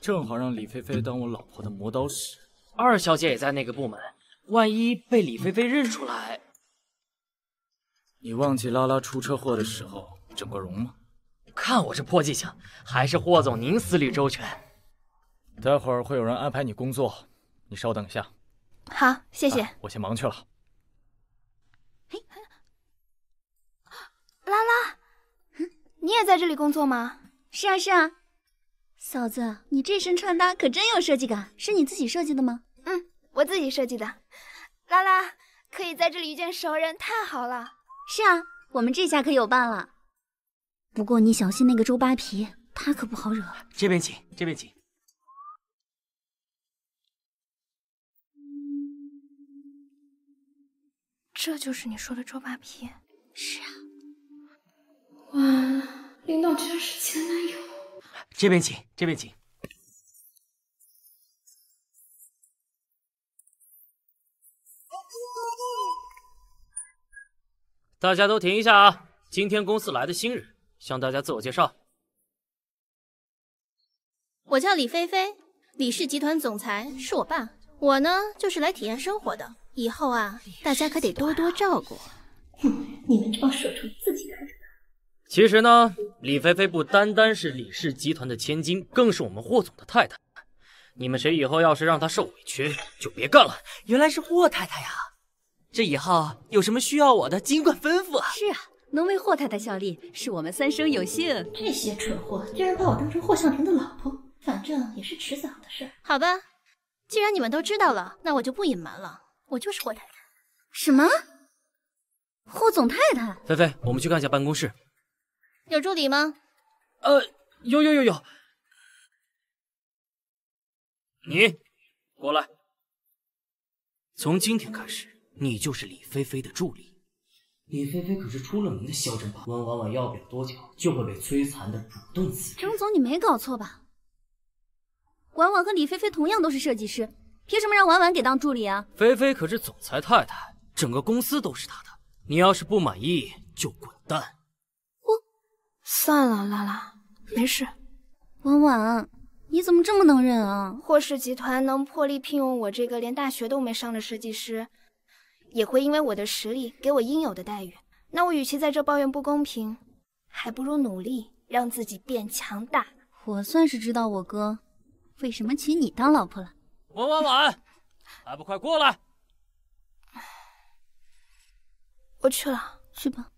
正好让李菲菲当我老婆的磨刀石。二小姐也在那个部门，万一被李菲菲认出来……你忘记拉拉出车祸的时候整过容吗？看我这破记性，还是霍总您思虑周全。待会儿会有人安排你工作，你稍等一下。好，谢谢。啊，我先忙去了。 拉拉，嗯，你也在这里工作吗？是啊，是啊。嫂子，你这身穿搭可真有设计感，是你自己设计的吗？嗯，我自己设计的。拉拉，可以在这里遇见熟人，太好了。是啊，我们这下可有伴了。不过你小心那个周扒皮，他可不好惹。这边请，这边请。这就是你说的周扒皮？是啊。 哇，林导居然是前男友！这边请，这边请。大家都停一下啊！今天公司来的新人，向大家自我介绍。我叫李菲菲，李氏集团总裁是我爸。我呢，就是来体验生活的。以后啊，大家可得多多照顾。哼，你们这帮社畜自己看着。 其实呢，李菲菲不单单是李氏集团的千金，更是我们霍总的太太。你们谁以后要是让她受委屈，就别干了。原来是霍太太呀！这以后有什么需要我的，尽管吩咐啊。是啊，能为霍太太效力，是我们三生有幸。这些蠢货居然把我当成霍向庭的老婆，反正也是迟早的事。好吧，既然你们都知道了，那我就不隐瞒了，我就是霍太太。什么？霍总太太？菲菲，我们去看一下办公室。 有助理吗？呃，有有有有。你过来。从今天开始，你就是李菲菲的助理。李菲菲可是出了名的嚣张吧？温婉婉要不了多久就会被摧残的主动死。张总，你没搞错吧？婉婉和李菲菲同样都是设计师，凭什么让婉婉给当助理啊？菲菲可是总裁太太，整个公司都是她的。你要是不满意，就滚蛋。 算了，拉拉，没事。婉婉，你怎么这么能忍啊？霍氏集团能破例聘用我这个连大学都没上的设计师，也会因为我的实力给我应有的待遇。那我与其在这抱怨不公平，还不如努力让自己变强大。我算是知道我哥为什么娶你当老婆了。温婉婉，还不快过来！我去了，去吧。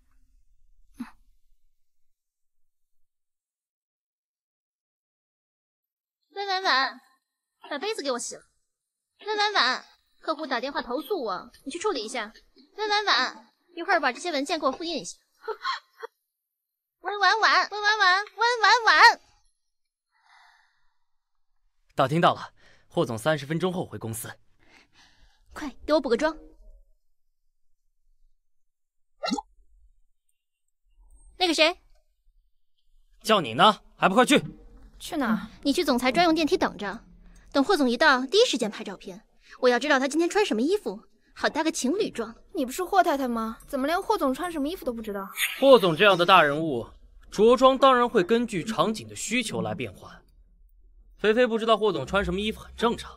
温婉婉，把杯子给我洗了。温婉婉，客户打电话投诉我，你去处理一下。温婉婉，一会儿把这些文件给我复印一下。温婉婉，温婉婉，温婉婉。打听到了，霍总三十分钟后回公司。快给我补个妆。那个谁，叫你呢，还不快去！去哪儿？你去总裁专用电梯等着，等霍总一到，第一时间拍照片。我要知道他今天穿什么衣服，好搭个情侣装。你不是霍太太吗？怎么连霍总穿什么衣服都不知道？霍总这样的大人物，着装当然会根据场景的需求来变换。菲菲不知道霍总穿什么衣服很正常，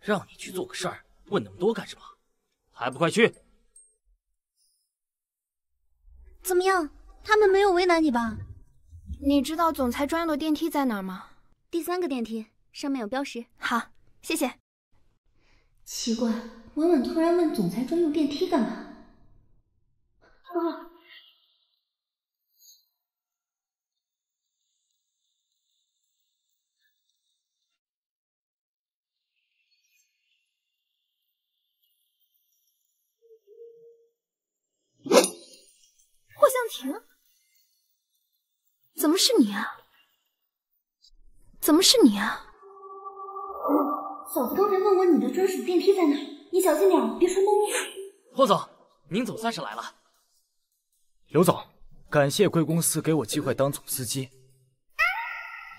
让你去做个事儿，问那么多干什么？还不快去！ 怎么样？他们没有为难你吧？你知道总裁专用的电梯在哪儿吗？第三个电梯，上面有标识。好，谢谢。奇怪，婉婉突然问总裁专用电梯干嘛？啊！霍向婷，怎么是你啊？怎么是你啊？嫂子刚才问我你的专属电梯在哪，你小心点，别摔东西。霍总，您总算是来了。刘总，感谢贵公司给我机会当总司机。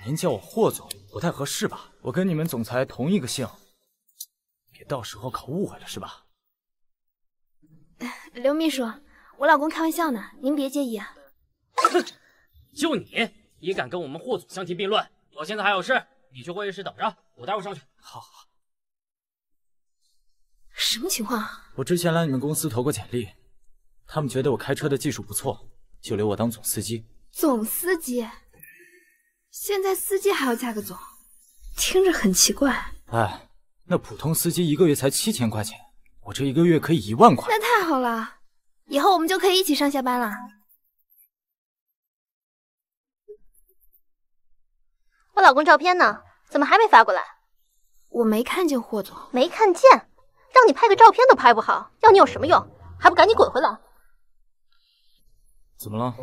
您叫我霍总不太合适吧？我跟你们总裁同一个姓，别到时候搞误会了是吧？刘秘书。 我老公开玩笑呢，您别介意啊。就你也敢跟我们霍总相提并论？我现在还有事，你去会议室等着，我待会上去。好，好，好。什么情况啊？我之前来你们公司投过简历，他们觉得我开车的技术不错，就留我当总司机。总司机？现在司机还要加个总，听着很奇怪。哎，那普通司机一个月才七千块钱，我这一个月可以一万块。那太好了。 以后我们就可以一起上下班了。我老公照片呢？怎么还没发过来？我没看见霍总。没看见？让你拍个照片都拍不好，要你有什么用？还不赶紧滚回来！怎么了？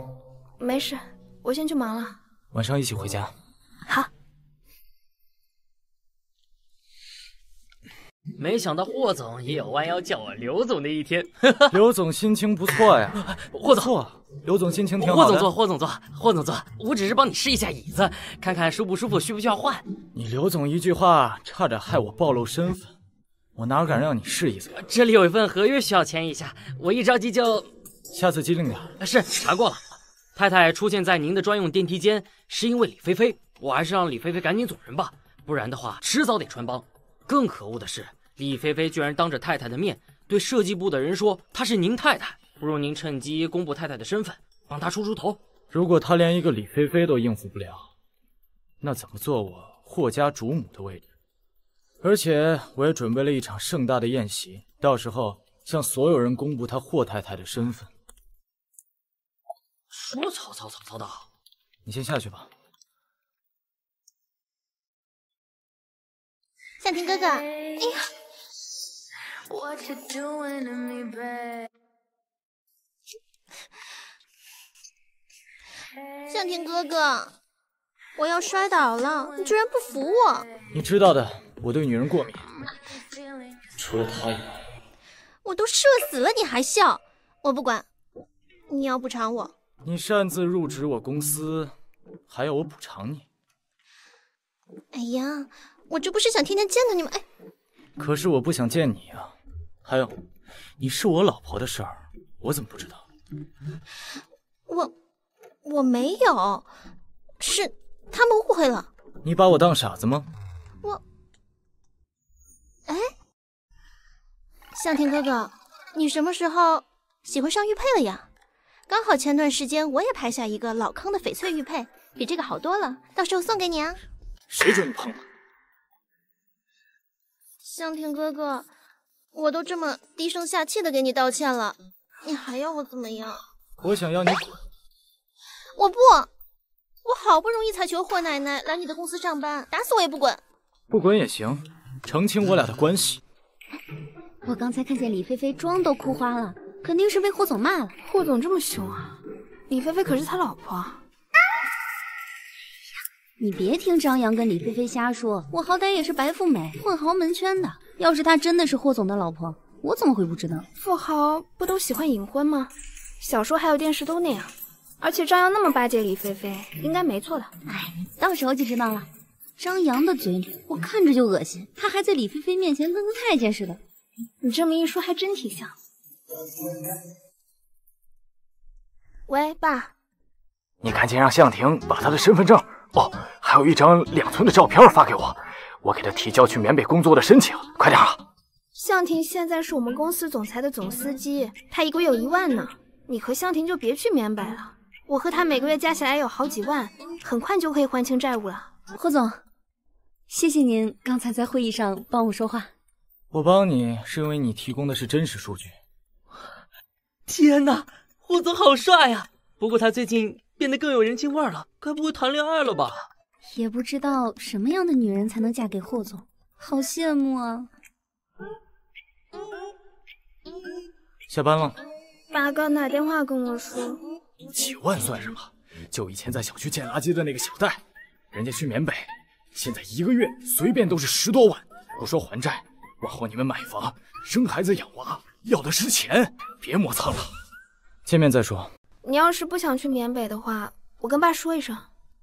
没事，我先去忙了。晚上一起回家。好。没想到霍总也有弯腰叫我刘总的一天。刘总心情不错呀，霍总，刘总心情挺好的。霍总坐，霍总坐，霍总坐。我只是帮你试一下椅子，看看舒不舒服，需不需要换。你刘总一句话，差点害我暴露身份，我哪敢让你试椅子？这里有一份合约需要签一下，我一着急就……下次机灵点。是，查过了。太太出现在您的专用电梯间，是因为李菲菲。我还是让李菲菲赶紧走人吧，不然的话，迟早得穿帮。更可恶的是。 李菲菲居然当着太太的面对设计部的人说她是您太太，不如您趁机公布太太的身份，帮她出出头。如果她连一个李菲菲都应付不了，那怎么做我霍家主母的位置？而且我也准备了一场盛大的宴席，到时候向所有人公布她霍太太的身份。说曹操，曹操到，你先下去吧。 向婷哥哥，哎呀！向婷哥哥，我要摔倒了，你居然不扶我！你知道的，我对女人过敏，除了她以外，我都社死了，你还笑？我不管，你要补偿我。你擅自入职我公司，还要我补偿你？哎呀！ 我这不是想天天见到你们哎，可是我不想见你啊。还有，你是我老婆的事儿，我怎么不知道？我我没有，是他们误会了。你把我当傻子吗？我，哎，向天哥哥，你什么时候喜欢上玉佩了呀？刚好前段时间我也拍下一个老康的翡翠玉佩，比这个好多了，到时候送给你啊。谁准你碰了？ 向天哥哥，我都这么低声下气的给你道歉了，你还要我怎么样？我想要你滚！我不，我好不容易才求霍奶奶来你的公司上班，打死我也不滚！不滚也行，澄清我俩的关系。我刚才看见李菲菲妆都哭花了，肯定是被霍总骂了。霍总这么凶啊？李菲菲可是他老婆。 你别听张扬跟李菲菲瞎说，我好歹也是白富美，混豪门圈的。要是她真的是霍总的老婆，我怎么会不知道？富豪不都喜欢隐婚吗？小说还有电视都那样。而且张扬那么巴结李菲菲，应该没错的。哎，到时候就知道了。张扬的嘴脸，我看着就恶心，他还在李菲菲面前跟个太监似的。你这么一说，还真挺像。喂，爸。 你赶紧让向婷把她的身份证哦，还有一张两村的照片发给我，我给她提交去缅北工作的申请，快点啊！向婷现在是我们公司总裁的总司机，她一个月有一万呢。你和向婷就别去缅北了，我和她每个月加起来有好几万，很快就可以还清债务了。霍总，谢谢您刚才在会议上帮我说话。我帮你是因为你提供的是真实数据。天哪，霍总好帅呀！不过他最近…… 变得更有人情味了，该不会谈恋爱了吧？也不知道什么样的女人才能嫁给霍总，好羡慕啊！下班了，爸刚打电话跟我说，几万算什么？就以前在小区捡垃圾的那个小戴，人家去缅北，现在一个月随便都是十多万，不说还债，往后你们买房、生孩子、养娃，要的是钱，别磨蹭了，见面再说。 你要是不想去缅北的话，我跟爸说一声。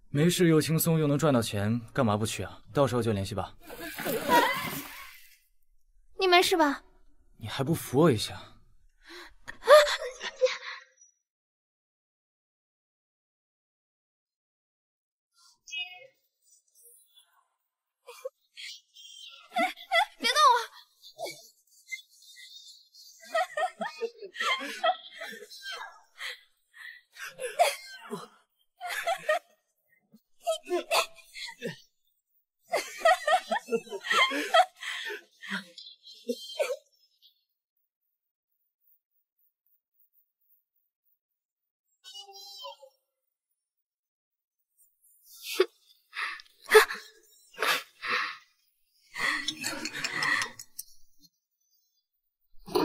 没事又轻松又能赚到钱，干嘛不去啊？到时候就联系吧。你没事吧？你还不扶我一下？啊！别动我！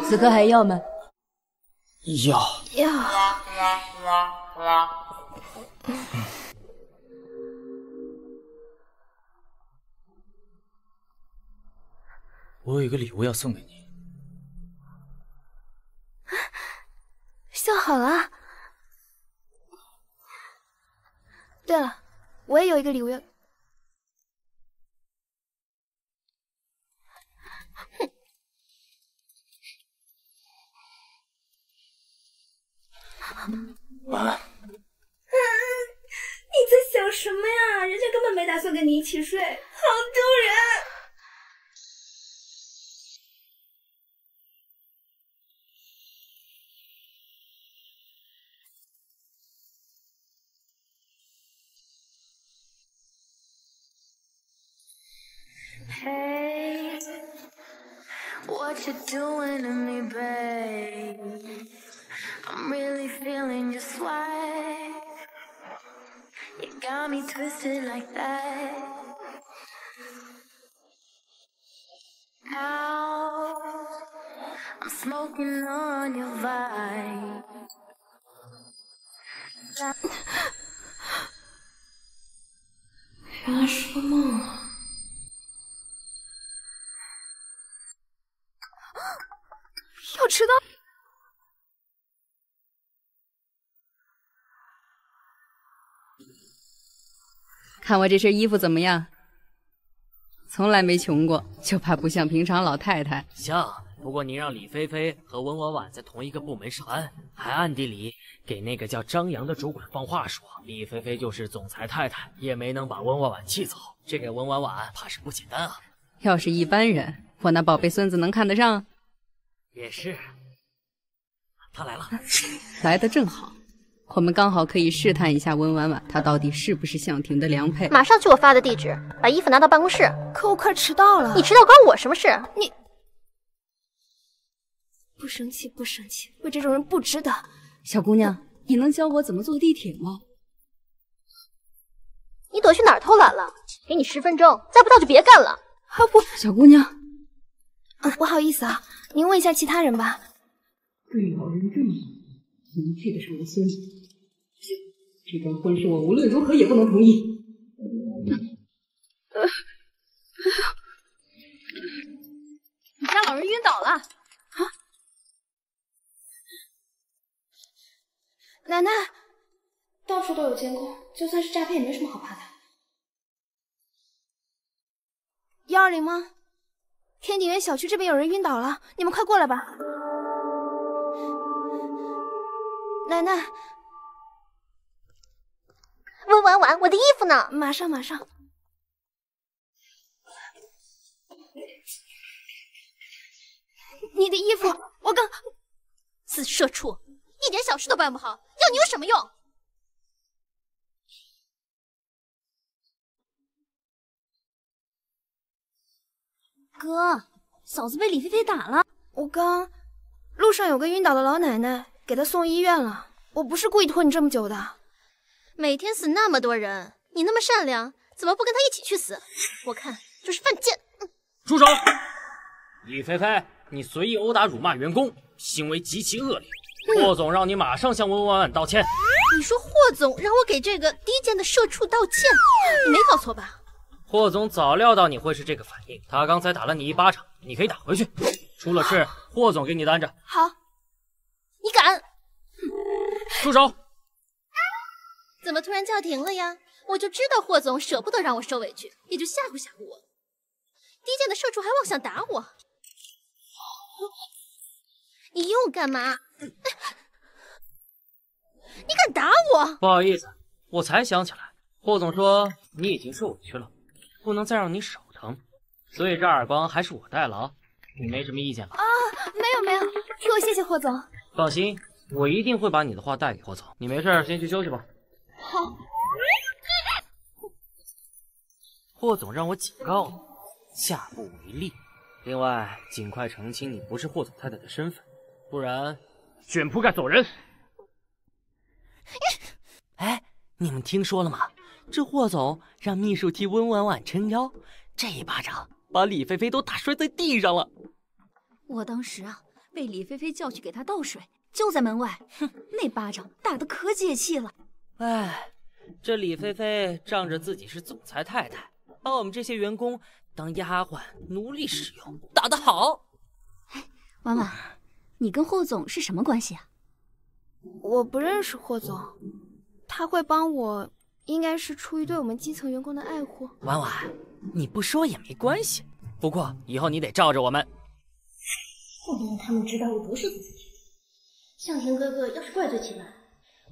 此刻还要吗？要要。 我有一个礼物要送给你，笑好了。对了，我也有一个礼物要。哼，晚安。 你在想什么呀？人家根本没打算跟你一起睡，好丢人！Hey, what you doing to me, babe? I'm really feeling just like. You got me twisted like that. Now I'm smoking on your vibe.原来是个梦啊！要迟到。 看我这身衣服怎么样？从来没穷过，就怕不像平常老太太。像，不过您让李菲菲和温婉婉在同一个部门上班，还暗地里给那个叫张扬的主管放话说，李菲菲就是总裁太太，也没能把温婉婉气走。这给温婉婉怕是不简单啊！要是一般人，我那宝贝孙子能看得上？也是，他来了，来得正好。 我们刚好可以试探一下温婉婉，她到底是不是向婷的良配。马上去我发的地址，把衣服拿到办公室。可我快迟到了。你迟到关我什么事？你不生气不生气，为这种人不值得。小姑娘，你能教我怎么坐地铁吗？你躲去哪儿偷懒了？给你十分钟，再不到就别干了。啊不，小姑娘，啊不好意思啊，您问一下其他人吧。对老人这么好。 能配得上我孙子？这桩婚事我无论如何也不能同意。你家老人晕倒了啊！奶奶，到处都有监控，就算是诈骗也没什么好怕的。一二零吗？天鼎园小区这边有人晕倒了，你们快过来吧。奶奶，温婉婉，我的衣服呢？马上，马上。 你的衣服，我刚……死社畜，一点小事都办不好，要你有什么用？哥，嫂子被李菲菲打了。我刚路上有个晕倒的老奶奶，给她送医院了。我不是故意拖你这么久的。每天死那么多人，你那么善良，怎么不跟她一起去死？我看就是犯贱。嗯、住手！李菲菲。 你随意殴打、辱骂员工，行为极其恶劣。嗯、霍总让你马上向温婉婉道歉。你说霍总让我给这个低贱的社畜道歉，你没搞错吧？霍总早料到你会是这个反应，他刚才打了你一巴掌，你可以打回去。出了事，霍总给你担着。好，你敢？住手！怎么突然叫停了呀？我就知道霍总舍不得让我受委屈，也就吓唬吓唬我。低贱的社畜还妄想打我。 你又干嘛？你敢打我？不好意思，我才想起来，霍总说你已经受委屈了，不能再让你手疼，所以这耳光还是我代劳。你没什么意见吧？啊，没有没有，替我谢谢霍总。放心，我一定会把你的话带给霍总。你没事先去休息吧。好。霍总让我警告你，下不为例。 另外，尽快澄清你不是霍总太太的身份，不然卷铺盖走人。哎，你们听说了吗？这霍总让秘书替温婉婉撑腰，这一巴掌把李菲菲都打摔在地上了。我当时啊，被李菲菲叫去给她倒水，就在门外，哼，那巴掌打得可解气了。哎，这李菲菲仗着自己是总裁太太，把我们这些员工。 当丫鬟、奴隶使用，打得好。哎，婉婉，你跟霍总是什么关系啊？我不认识霍总，他会帮我，应该是出于对我们基层员工的爱护。婉婉，你不说也没关系，不过以后你得罩着我们。不能让他们知道我不是总裁。向田哥哥要是怪罪起来，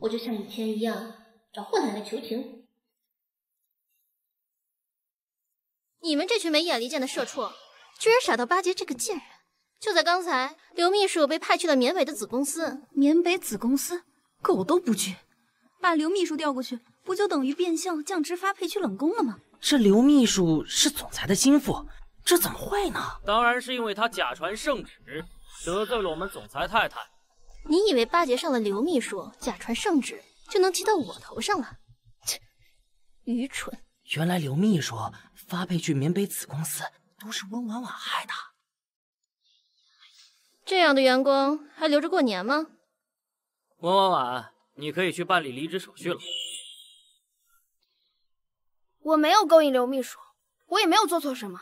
我就像以前一样找霍奶奶求情。 你们这群没眼力见的社畜，居然傻到巴结这个贱人！就在刚才，刘秘书被派去了缅北的子公司。缅北子公司，狗都不去，把刘秘书调过去，不就等于变相降职发配去冷宫了吗？这刘秘书是总裁的心腹，这怎么会呢？当然是因为他假传圣旨，得罪了我们总裁太太。你以为巴结上了刘秘书，假传圣旨就能骑到我头上了？切，愚蠢！ 原来刘秘书发配去缅北子公司都是温婉婉害的，这样的员工还留着过年吗？温婉婉，你可以去办理离职手续了。我没有勾引刘秘书，我也没有做错什么，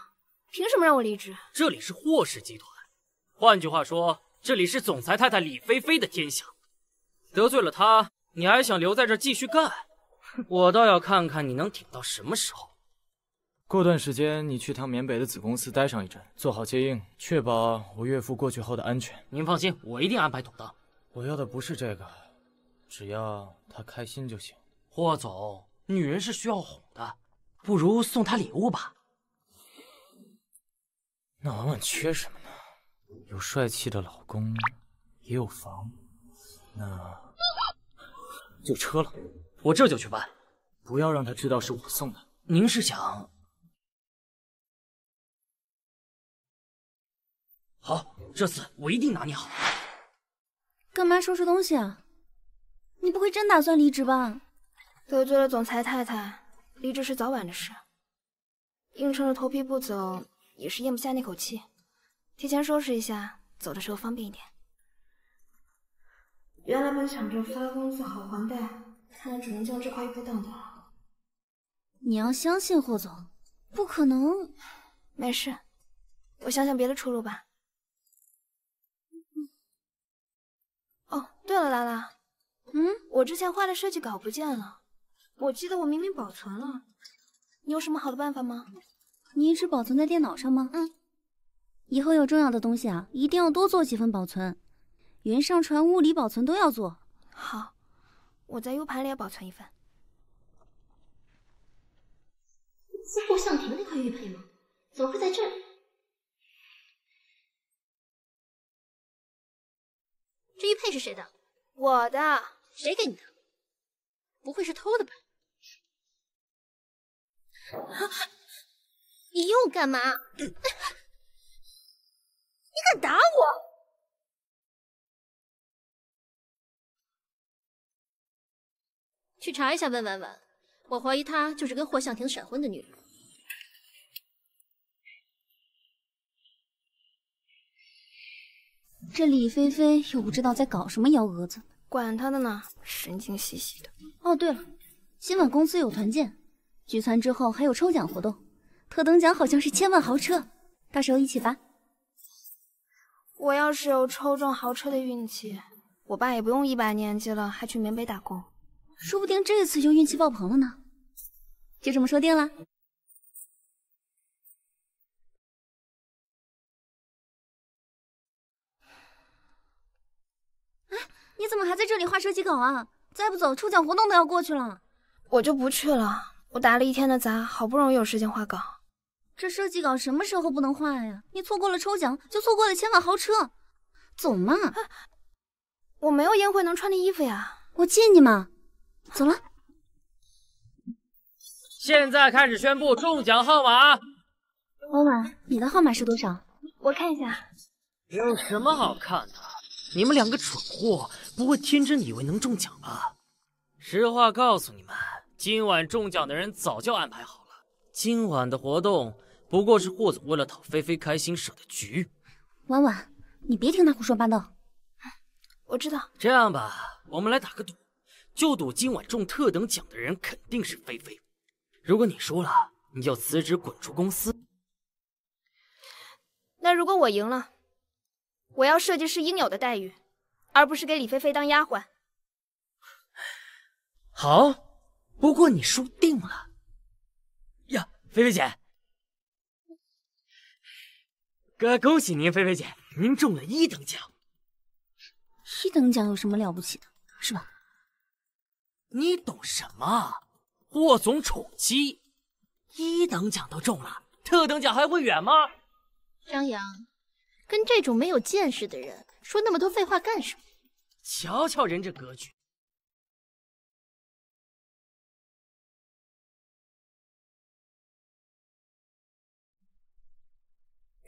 凭什么让我离职？这里是霍氏集团，换句话说，这里是总裁太太李菲菲的天下。得罪了她，你还想留在这继续干？ 我倒要看看你能挺到什么时候。过段时间你去趟缅北的子公司待上一阵，做好接应，确保我岳父过去后的安全。您放心，我一定安排妥当。我要的不是这个，只要他开心就行。霍总，女人是需要哄的，不如送她礼物吧。那婉婉缺什么呢？有帅气的老公，也有房，那就车了。 我这就去办，不要让他知道是我送的。您是想？好，这次我一定拿你好。干嘛收拾东西啊？你不会真打算离职吧？得罪了总裁太太，离职是早晚的事。硬撑着头皮不走，也是咽不下那口气。提前收拾一下，走的时候方便一点。袁老板想着发工资好还贷。 看来只能将这块一拍荡掉了。你要相信霍总，不可能。没事，我想想别的出路吧。嗯、哦，对了，拉拉，嗯，我之前画的设计稿不见了，我记得我明明保存了。你有什么好的办法吗？你一直保存在电脑上吗？嗯。以后有重要的东西啊，一定要多做几份保存，云上传、物理保存都要做。好，我在 U 盘里也保存一份。是霍向庭那块玉佩吗？怎么会在这儿？这玉佩是谁的？我的。谁给你的？不会是偷的吧？啊！你又干嘛？你敢打我！ 去查一下温婉婉，我怀疑她就是跟霍向庭闪婚的女人。这李菲菲又不知道在搞什么幺蛾子，管她的呢，神经兮兮的。哦，对了，今晚公司有团建，聚餐之后还有抽奖活动，特等奖好像是千万豪车，到时候一起吧。我要是有抽中豪车的运气，我爸也不用一把年纪了还去缅北打工。 说不定这次就运气爆棚了呢，就这么说定了。哎，你怎么还在这里画设计稿啊？再不走，抽奖活动都要过去了。我就不去了，我打了一天的杂，好不容易有时间画稿。这设计稿什么时候不能画呀？你错过了抽奖，就错过了千万豪车。走嘛！啊、我没有宴会能穿的衣服呀。我借你嘛。 走了。现在开始宣布中奖号码。欧婉，你的号码是多少？我看一下。有什么好看的？你们两个蠢货，不会天真以为能中奖吧？实话告诉你们，今晚中奖的人早就安排好了。今晚的活动不过是霍总为了讨菲菲开心设的局。婉婉，你别听他胡说八道。我知道。这样吧，我们来打个赌。 就赌今晚中特等奖的人肯定是菲菲。如果你输了，你就辞职滚出公司。那如果我赢了，我要设计师应有的待遇，而不是给李菲菲当丫鬟。好，不过你输定了。呀，菲菲姐，哥，恭喜您，菲菲姐，您中了一等奖。一等奖有什么了不起的，是吧？ 你懂什么？霍总宠妻，一等奖都中了，特等奖还会远吗？张扬，跟这种没有见识的人说那么多废话干什么？瞧瞧人这格局。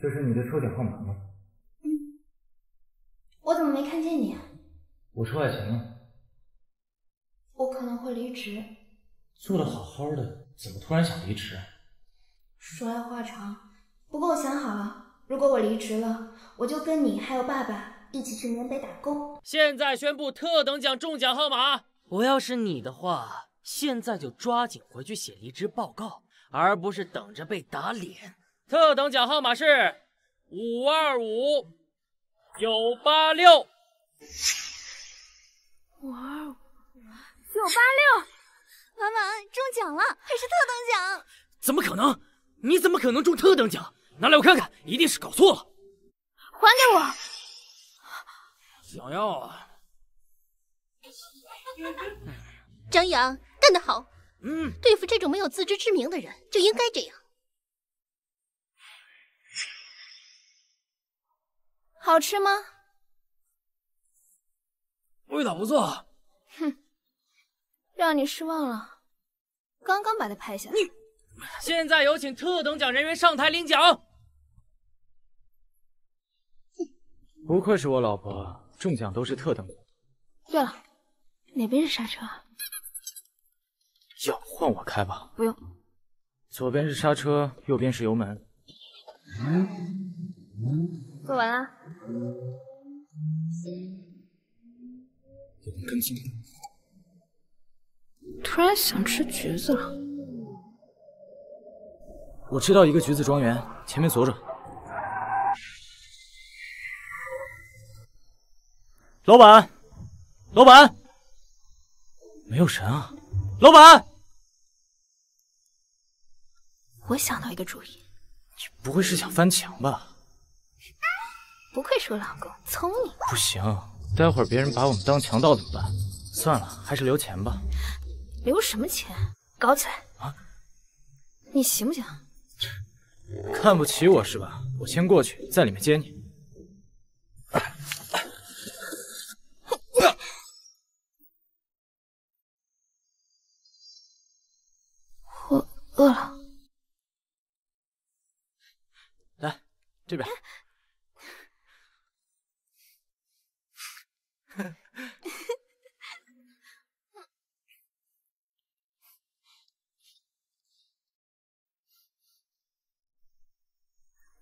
这是你的抽奖号码吗？嗯。我怎么没看见你啊？我抽爱情了。 我可能会离职，做的好好的，怎么突然想离职？说来话长，不过我想好了，如果我离职了，我就跟你还有爸爸一起去缅北打工。现在宣布特等奖中奖号码。我要是你的话，现在就抓紧回去写离职报告，而不是等着被打脸。特等奖号码是五二五九八六五二五。 九八六，婉婉中奖了，还是特等奖？怎么可能？你怎么可能中特等奖？拿来我看看，一定是搞错了。还给我！想要啊！张扬干得好，嗯，对付这种没有自知之明的人，就应该这样。好吃吗？味道不错。哼。 让你失望了，刚刚把他拍下来。你现在有请特等奖人员上台领奖。不愧是我老婆，中奖都是特等奖。对了，哪边是刹车？要换我开吧？不用。左边是刹车，右边是油门。做完了。有人跟进。 突然想吃橘子了。我知道一个橘子庄园，前面左转。老板，老板，没有神啊！老板，我想到一个主意。你不会是想翻墙吧？不愧是我老公，聪明。不行，待会儿别人把我们当强盗怎么办？算了，还是留钱吧。留什么钱？搞起来啊！你行不行？看不起我是吧？我先过去，在里面接你。啊 我饿了，来这边。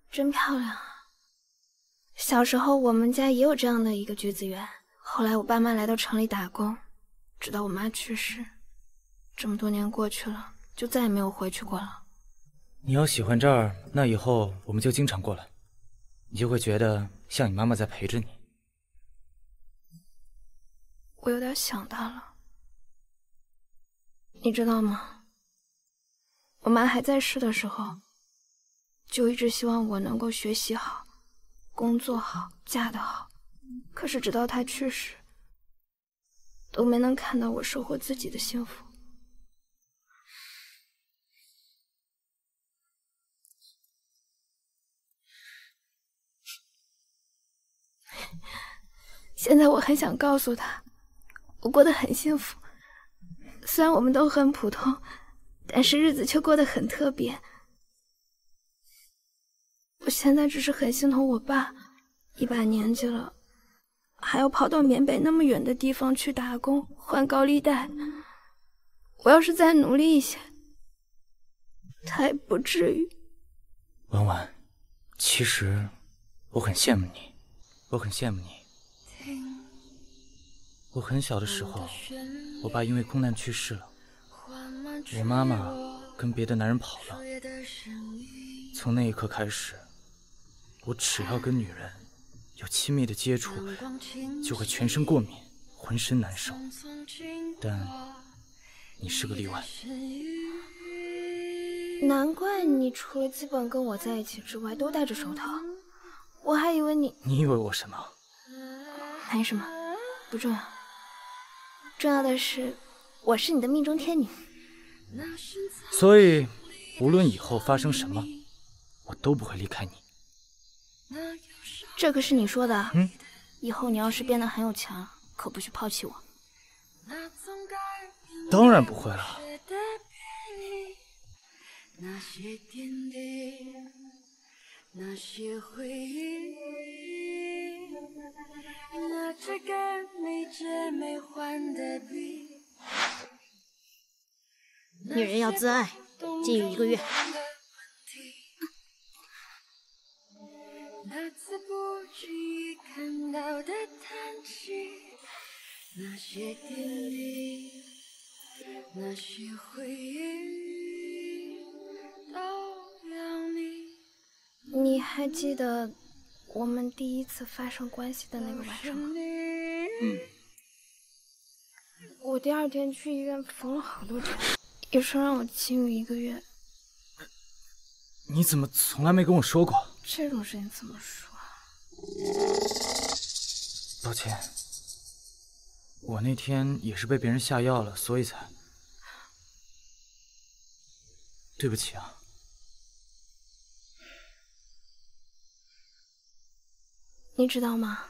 真漂亮啊！小时候我们家也有这样的一个橘子园，后来我爸妈来到城里打工，直到我妈去世，这么多年过去了。 就再也没有回去过了。你要喜欢这儿，那以后我们就经常过来，你就会觉得像你妈妈在陪着你。我有点想她了，你知道吗？我妈还在世的时候，就一直希望我能够学习好、工作好、嫁得好，可是直到她去世，都没能看到我收获自己的幸福。 现在我很想告诉他，我过得很幸福。虽然我们都很普通，但是日子却过得很特别。我现在只是很心疼我爸，一把年纪了，还要跑到缅北那么远的地方去打工换高利贷。我要是再努力一些，他也不至于。婉婉，其实我很羡慕你，我很羡慕你。 我很小的时候，我爸因为空难去世了，我妈妈跟别的男人跑了。从那一刻开始，我只要跟女人有亲密的接触，就会全身过敏，浑身难受。但你是个例外。难怪你除了基本跟我在一起之外，都戴着手套。我还以为你……你以为我什么？没什么，不重要。 重要的是，我是你的命中天女，所以无论以后发生什么，我都不会离开你。这可是你说的，嗯，以后你要是变得很有钱了，可不许抛弃我。当然不会了。那些点滴，那些回忆。 那支跟你姐妹换的笔，女人要自爱，禁欲一个月。那次不经意看到的叹息，那些点滴，那些回忆，都要你。你还记得？ 我们第一次发生关系的那个晚上吗？嗯。我第二天去医院缝了好多针，医生让我禁欲一个月。你怎么从来没跟我说过？这种事情怎么说？抱歉，我那天也是被别人下药了，所以才……对不起啊。 你知道吗？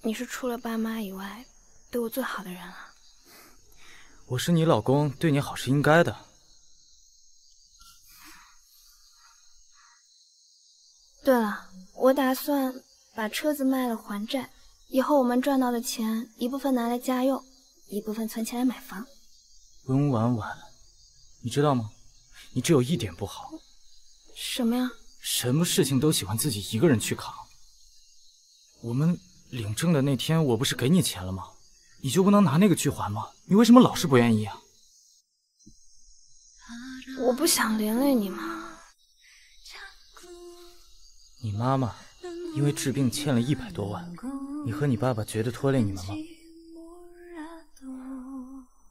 你是除了爸妈以外对我最好的人了。我是你老公，对你好是应该的。对了，我打算把车子卖了还债，以后我们赚到的钱一部分拿来家用，一部分存起来买房。温婉婉，你知道吗？你只有一点不好。什么呀？什么事情都喜欢自己一个人去扛。 我们领证的那天，我不是给你钱了吗？你就不能拿那个去还吗？你为什么老是不愿意啊？我不想连累你嘛。你妈妈因为治病欠了一百多万，你和你爸爸觉得拖累你们吗？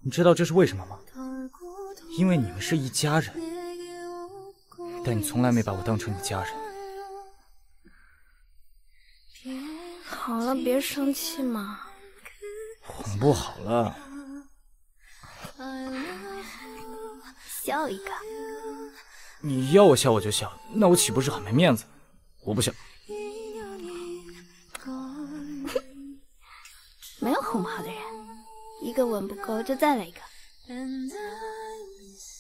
你知道这是为什么吗？因为你们是一家人，但你从来没把我当成你家人。好了，别生气嘛。哄不好了。笑一个。你要我笑我就笑，那我岂不是很没面子？我不笑。 没有哄不好的人，一个吻不够就再来一个。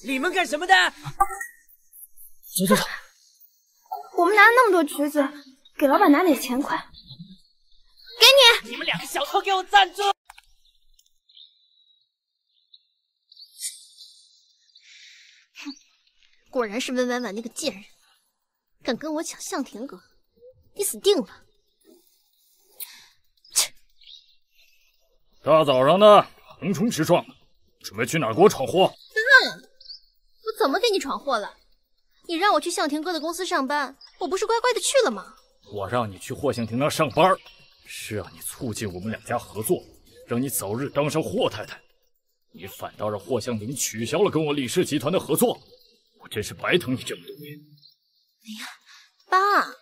你们干什么的？走走走！我们拿了那么多橘子，给老板拿点钱快。给你！你们两个小偷，给我站住！哼，果然是温婉婉那个贱人，敢跟我抢向田阁，你死定了！ 大早上的，横冲直撞，准备去哪儿给我闯祸？哼、嗯，我怎么给你闯祸了？你让我去向庭哥的公司上班，我不是乖乖的去了吗？我让你去霍向庭那上班，是让你促进我们两家合作，让你早日当上霍太太。你反倒让霍向庭取消了跟我李氏集团的合作，我真是白疼你这么多年。哎呀，爸，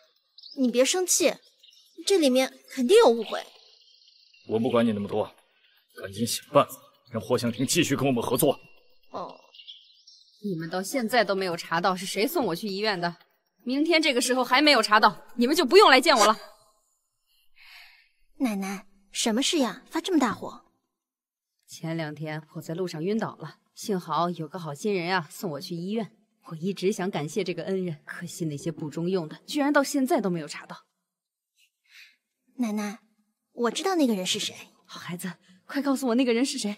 你别生气，这里面肯定有误会。我不管你那么多。 赶紧想办法让霍向庭继续跟我们合作。哦，你们到现在都没有查到是谁送我去医院的，明天这个时候还没有查到，你们就不用来见我了。奶奶，什么事呀？发这么大火？前两天我在路上晕倒了，幸好有个好心人呀送我去医院。我一直想感谢这个恩人，可惜那些补中用的居然到现在都没有查到。奶奶，我知道那个人是谁。好孩子。 快告诉我那个人是谁！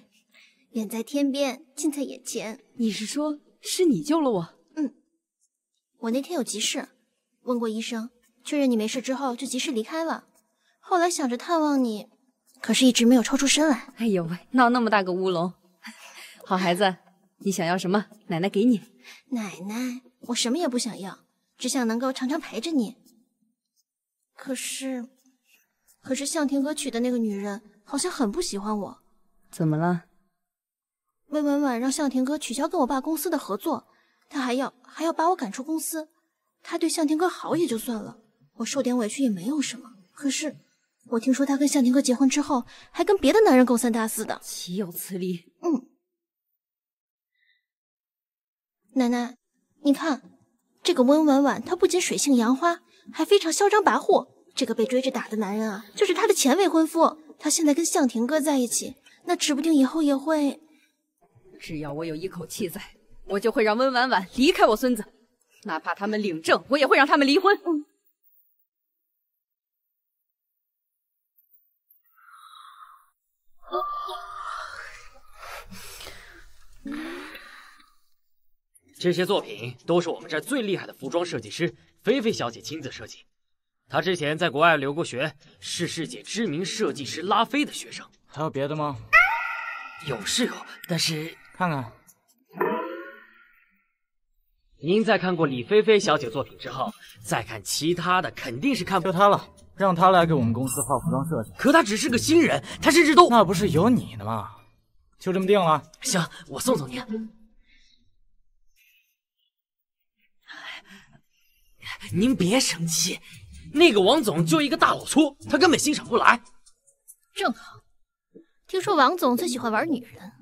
远在天边，近在眼前。你是说是你救了我？嗯，我那天有急事，问过医生，确认你没事之后就及时离开了。后来想着探望你，可是一直没有抽出身来。哎呦喂，闹那么大个乌龙！好孩子，你想要什么，奶奶给你。奶奶，我什么也不想要，只想能够常常陪着你。可是，可是向庭哥娶的那个女人。 好像很不喜欢我，怎么了？温婉婉让向庭哥取消跟我爸公司的合作，他还要还要把我赶出公司。他对向庭哥好也就算了，我受点委屈也没有什么。可是我听说他跟向庭哥结婚之后，还跟别的男人勾三搭四的，岂有此理！嗯，奶奶，你看这个温婉婉，她不仅水性杨花，还非常嚣张跋扈。这个被追着打的男人啊，就是她的前未婚夫。 他现在跟向庭哥在一起，那指不定以后也会。只要我有一口气在，我就会让温婉婉离开我孙子，哪怕他们领证，我也会让他们离婚。嗯、这些作品都是我们这儿最厉害的服装设计师菲菲小姐亲自设计。 他之前在国外留过学，是世界知名设计师拉菲的学生。还有别的吗？有是有，但是看看。您在看过李菲菲小姐作品之后，再看其他的肯定是看不。就他了，让他来给我们公司画服装设计。可他只是个新人，他甚至都……那不是有你的吗？就这么定了。行，我送送你。您别生气。 那个王总就一个大老粗，他根本欣赏不来。正好，听说王总最喜欢玩女人，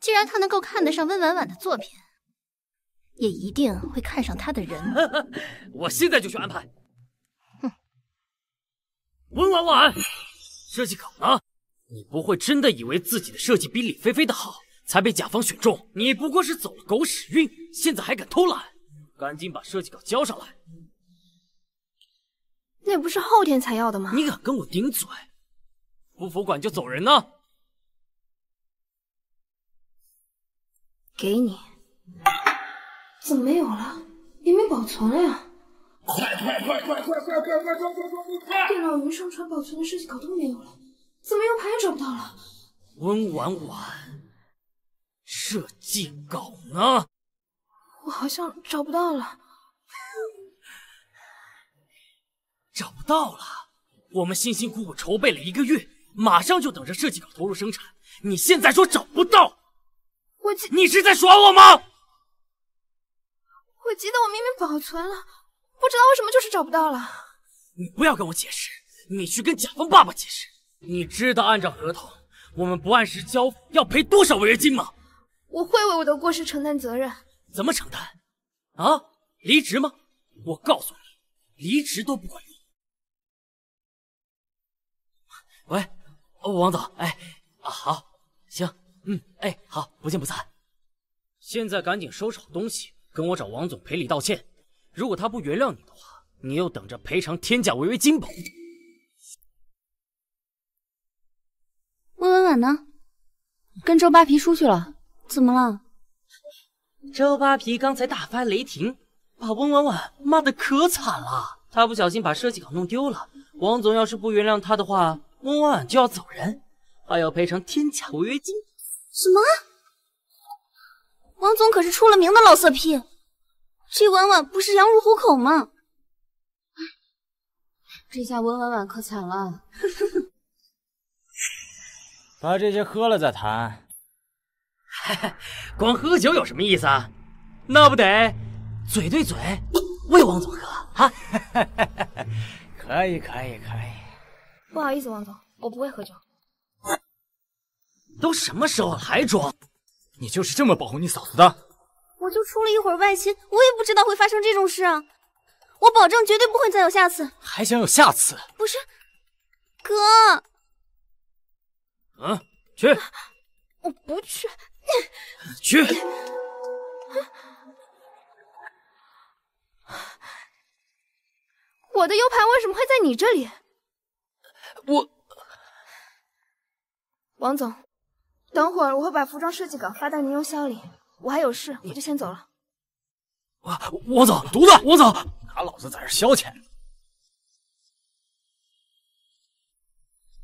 既然他能够看得上温婉婉的作品，也一定会看上他的人。我现在就去安排。哼，温婉婉，设计稿呢？你不会真的以为自己的设计比李菲菲的好，才被甲方选中？你不过是走了狗屎运，现在还敢偷懒？赶紧把设计稿交上来。 那不是后天才要的吗？你敢跟我顶嘴，不服管就走人呢！给你，怎么没有了？明明保存了呀！快快快快快快快快快快快！电脑云上传保存的设计稿都没有了，怎么 U 盘也找不到了？温婉婉，设计稿呢？我好像找不到了。 找不到了，我们辛辛苦苦筹备了一个月，马上就等着设计稿投入生产。你现在说找不到，我记，你是在耍我吗？我记得我明明保存了，不知道为什么就是找不到了。你不要跟我解释，你去跟甲方爸爸解释。你知道按照合同，我们不按时交付要赔多少违约金吗？我会为我的过失承担责任。怎么承担？啊，离职吗？我告诉你，离职都不管用。喂，王总，哎，啊好，行，嗯，哎好，不见不散。现在赶紧收拾好东西，跟我找王总赔礼道歉。如果他不原谅你的话，你又等着赔偿天价违约金吧。魏婉婉呢？跟周扒皮出去了，怎么了？周扒皮刚才大发雷霆，把温婉婉骂得可惨了。他不小心把设计稿弄丢了，王总要是不原谅他的话，温婉婉就要走人，还要赔偿天价违约金。什么？王总可是出了名的老色批，这婉婉不是羊入虎口吗？这下温婉婉可惨了。把这些喝了再谈。光喝酒有什么意思啊？那不得嘴对嘴喂王总喝啊？可以可以可以。不好意思，王总，我不会喝酒。都什么时候了还装？你就是这么保护你嫂子的？我就出了一会儿外勤，我也不知道会发生这种事啊！我保证绝对不会再有下次。还想有下次？不是，哥。嗯，去。我不去。去。我的 U 盘为什么会在你这里？我，王总，等会儿我会把服装设计稿发到您邮箱里。我还有事，我就先走了。啊，王总，犊子！王总，拿老子在这消遣。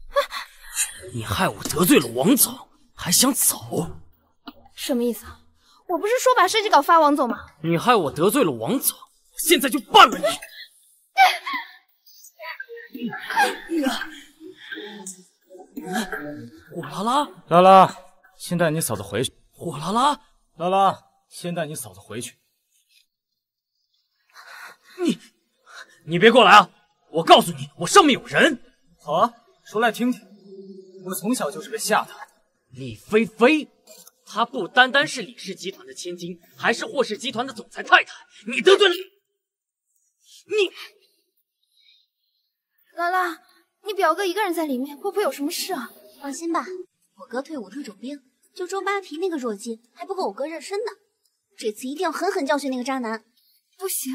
啊，你害我得罪了王总，还想走？什么意思啊？我不是说把设计稿发王总吗？你害我得罪了王总，我现在就办了你！火拉拉，拉拉，先带你嫂子回去。火拉拉，拉拉，先带你嫂子回去。你，你别过来啊！我告诉你，我上面有人。好啊，说来听听。我从小就是被吓的。李菲菲，她不单单是李氏集团的千金，还是霍氏集团的总裁太太。你得罪了你，拉拉，你表哥一个人在里面，会不会有什么事啊？放心吧，我哥退伍特种兵，就周扒皮那个弱鸡，还不够我哥热身的。这次一定要狠狠教训那个渣男。不行，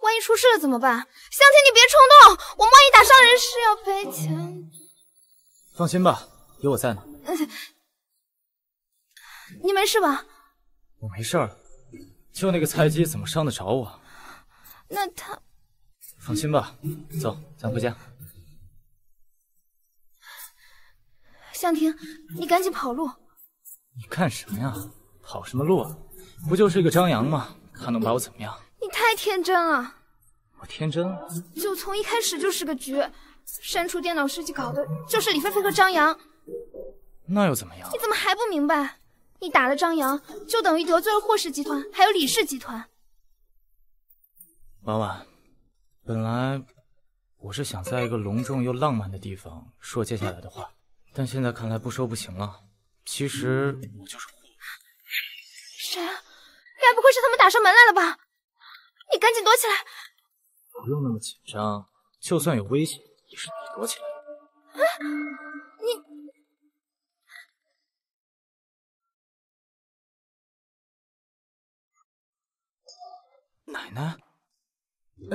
万一出事了怎么办？相亲你别冲动，我们万一打伤人是要赔钱。放心吧，有我在呢。你没事吧？我没事了，就那个菜鸡怎么伤得着我？那他……放心吧，走，咱回家。向婷，你赶紧跑路！你干什么呀？跑什么路啊？不就是一个张扬吗？看能把我怎么样？你太天真了！我天真？就从一开始就是个局。删除电脑设计稿的就是李菲菲和张扬，那又怎么样？你怎么还不明白？你打了张扬，就等于得罪了霍氏集团，还有李氏集团。婉婉，本来我是想在一个隆重又浪漫的地方说接下来的话，但现在看来不说不行了。其实我就是我。谁啊？该不会是他们打上门来了吧？你赶紧躲起来！不用那么紧张，就算有危险。也是你躲起来。啊，你奶奶？哎，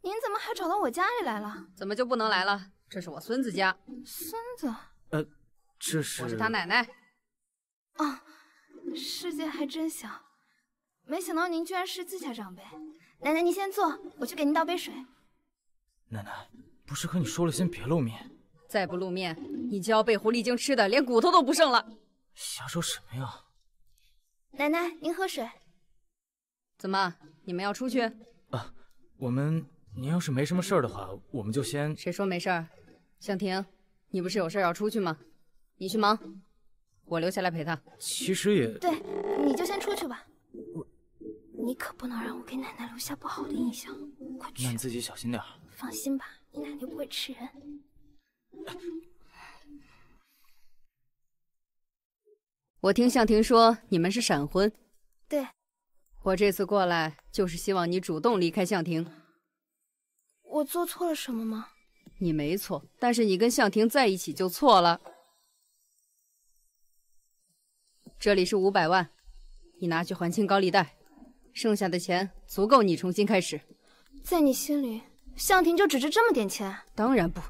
您怎么还找到我家里来了？怎么就不能来了？这是我孙子家。孙子？呃，这是我是他奶奶。哦，世界还真小，没想到您居然是自家长辈。奶奶，您先坐，我去给您倒杯水。奶奶，不是和你说了先别露面？再不露面，你就要被狐狸精吃的连骨头都不剩了。瞎说什么呀！奶奶，您喝水。怎么，你们要出去？啊，我们……您要是没什么事儿的话，我们就先……谁说没事儿？向婷，你不是有事儿要出去吗？你去忙，我留下来陪他。其实也对，你就先出去吧。我，你可不能让我给奶奶留下不好的印象。快去，那你自己小心点。放心吧，你奶奶不会吃人。我听向婷说你们是闪婚，对，我这次过来就是希望你主动离开向婷。我做错了什么吗？ 你没错，但是你跟向婷在一起就错了。这里是五百万，你拿去还清高利贷，剩下的钱足够你重新开始。在你心里，向婷就只值这么点钱？当然不。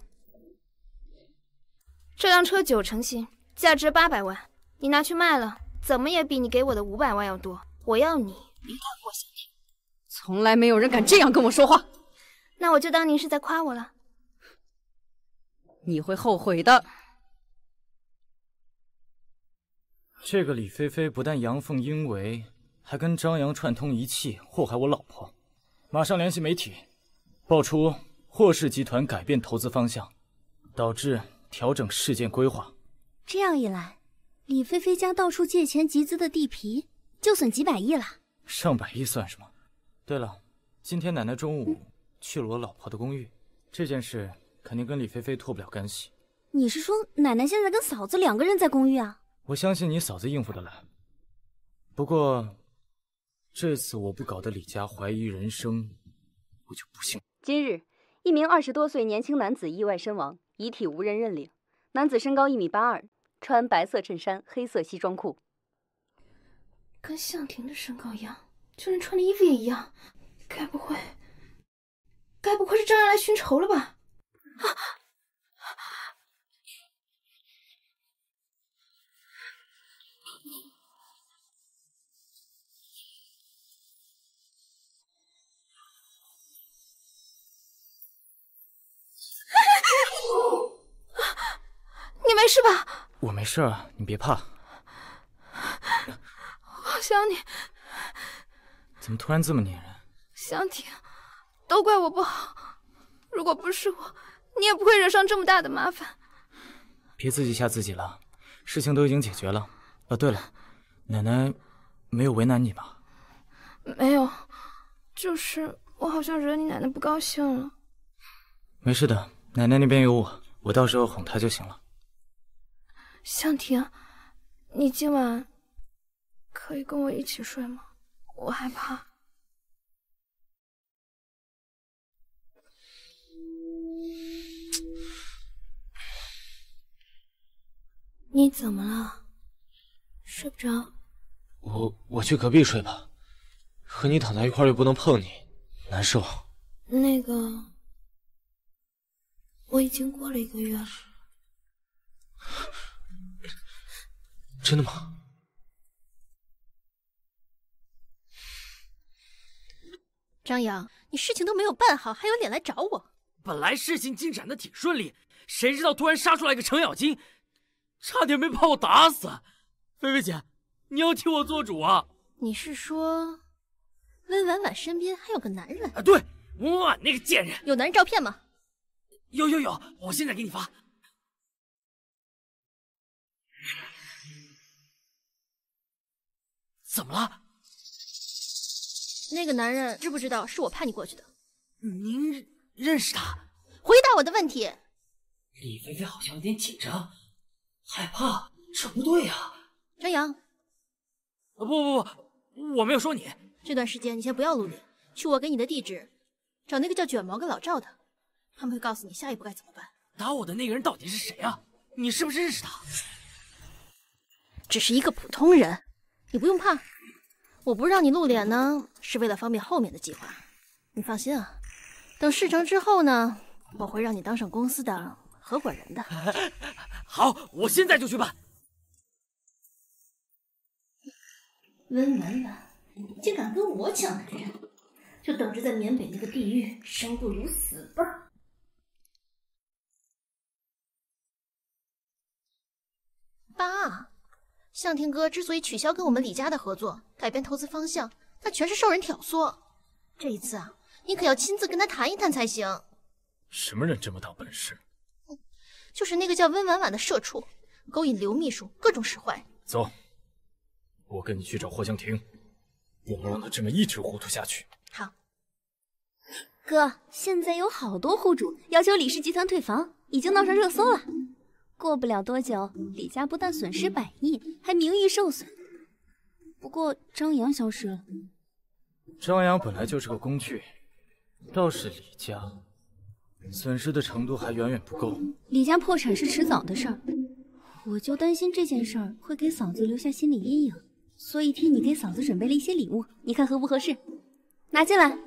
这辆车九成新，价值八百万，你拿去卖了，怎么也比你给我的五百万要多。我要你别太过向婷。从来没有人敢这样跟我说话。那我就当您是在夸我了。 你会后悔的。这个李菲菲不但阳奉阴违，还跟张扬串通一气祸害我老婆。马上联系媒体，爆出霍氏集团改变投资方向，导致调整事件规划。这样一来，李菲菲家到处借钱集资的地皮就损几百亿了。上百亿算什么？对了，今天奶奶中午去了我老婆的公寓，这件事。 肯定跟李菲菲脱不了干系。你是说奶奶现在跟嫂子两个人在公寓啊？我相信你嫂子应付得来。不过，这次我不搞得李家怀疑人生，我就不信。今日，一名二十多岁年轻男子意外身亡，遗体无人认领。男子身高一米八二，穿白色衬衫、黑色西装裤，跟向婷的身高一样，就连穿的衣服也一样。该不会，该不会是张扬来寻仇了吧？ 啊！你没事吧？我没事，你别怕。好想你。怎么突然这么粘人？想你，都怪我不好。如果不是我…… 你也不会惹上这么大的麻烦。别自己吓自己了，事情都已经解决了。哦，对了，奶奶没有为难你吧？没有，就是我好像惹你奶奶不高兴了。没事的，奶奶那边有我，我到时候哄她就行了。向婷，你今晚可以跟我一起睡吗？我害怕。 你怎么了？睡不着？我我去隔壁睡吧，和你躺在一块又不能碰你，难受。那个，我已经过了一个月了。真的吗？张扬，你事情都没有办好，还有脸来找我？本来事情进展的挺顺利，谁知道突然杀出来个程咬金。 差点没把我打死，菲菲姐，你要替我做主啊！你是说，温婉婉身边还有个男人啊？对，温婉婉那个贱人，有男人照片吗？有有有，我现在给你发。怎么了？那个男人知不知道是我派你过去的？您认识他？回答我的问题。李菲菲好像有点紧张。 害怕？这不对呀、啊，张扬。不不不，我没有说你。这段时间你先不要露脸，去我给你的地址找那个叫卷毛跟老赵的，他们会告诉你下一步该怎么办。打我的那个人到底是谁啊？你是不是认识他？只是一个普通人，你不用怕。我不让你露脸呢，是为了方便后面的计划。你放心啊，等事成之后呢，我会让你当上公司的。 合伙人的，好，我现在就去办。温婉婉，你竟敢跟我抢男人，就等着在缅北那个地狱生不如死吧！爸，向天哥之所以取消跟我们李家的合作，改变投资方向，那全是受人挑唆。这一次啊，你可要亲自跟他谈一谈才行。什么人这么大本事？ 就是那个叫温婉婉的社畜，勾引刘秘书，各种使坏。走，我跟你去找霍向庭，不能让他这么一直糊涂下去。好，哥，现在有好多户主要求李氏集团退房，已经闹上热搜了。过不了多久，李家不但损失百亿，还名誉受损。不过张扬消失了。张扬本来就是个工具，倒是李家。 损失的程度还远远不够。李家破产是迟早的事儿，我就担心这件事儿会给嫂子留下心理阴影，所以替你给嫂子准备了一些礼物，你看合不合适？拿进来。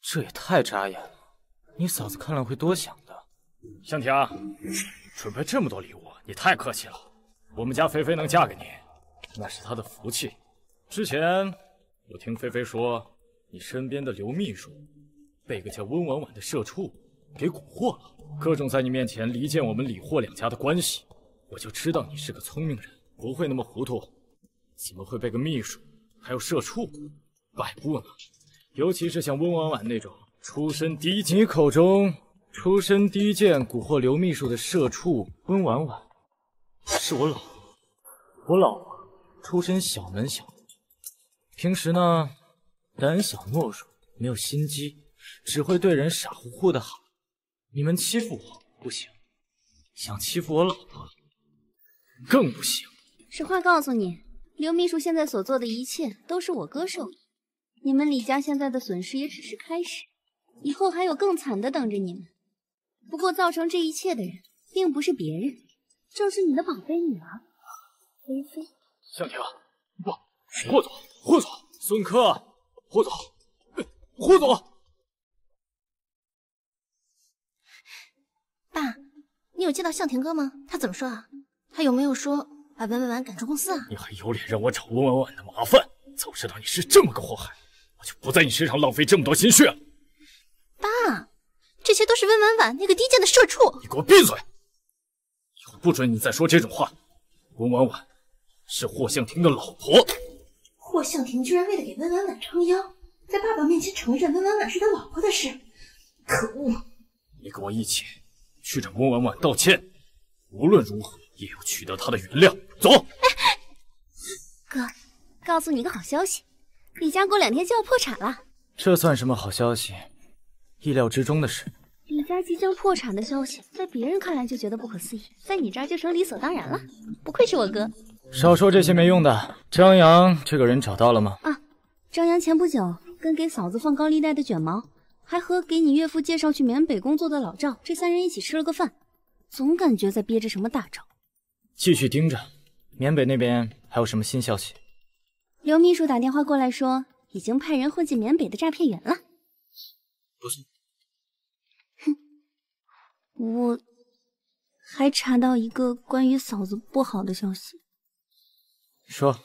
这也太扎眼了，你嫂子看了会多想的。向婷，准备这么多礼物，你太客气了。我们家菲菲能嫁给你，那是她的福气。之前我听菲菲说。 你身边的刘秘书被个叫温婉婉的社畜给蛊惑了，各种在你面前离间我们李霍两家的关系。我就知道你是个聪明人，不会那么糊涂，怎么会被个秘书还有社畜摆布呢？尤其是像温婉婉那种出身低贱，你口中出身低贱蛊惑刘秘书的社畜温婉婉，是我老婆，我老婆出身小门小，平时呢？ 胆小懦弱，没有心机，只会对人傻乎乎的好。你们欺负我不行，想欺负我老婆更不行。实话告诉你，刘秘书现在所做的一切都是我哥授意。你们李家现在的损失也只是开始，以后还有更惨的等着你们。不过造成这一切的人并不是别人，正是你的宝贝女儿菲菲。向婷，不，霍总，霍总，孙科。 霍总，霍总，爸，你有见到向田哥吗？他怎么说啊？他有没有说把文婉婉赶出公司啊？你还有脸让我找温婉婉的麻烦？早知道你是这么个祸害，我就不在你身上浪费这么多心血了。爸，这些都是温婉婉那个低贱的社畜！你给我闭嘴！以后不准你再说这种话。温婉婉是霍向庭的老婆。 霍向庭居然为了给温婉婉撑腰，在爸爸面前承认温婉婉是他老婆的事，可恶！你跟我一起去找温婉婉道歉，无论如何也要取得她的原谅。走。哎、哥，告诉你个好消息，李家过两天就要破产了。这算什么好消息？意料之中的事。李家即将破产的消息，在别人看来就觉得不可思议，在你这儿就成理所当然了。不愧是我哥。 少说这些没用的。张扬这个人找到了吗？啊，张扬前不久跟给嫂子放高利贷的卷毛，还和给你岳父介绍去缅北工作的老赵，这三人一起吃了个饭，总感觉在憋着什么大招。继续盯着，缅北那边还有什么新消息？刘秘书打电话过来说，已经派人混进缅北的诈骗员了。不是，哼，我还查到一个关于嫂子不好的消息。 说，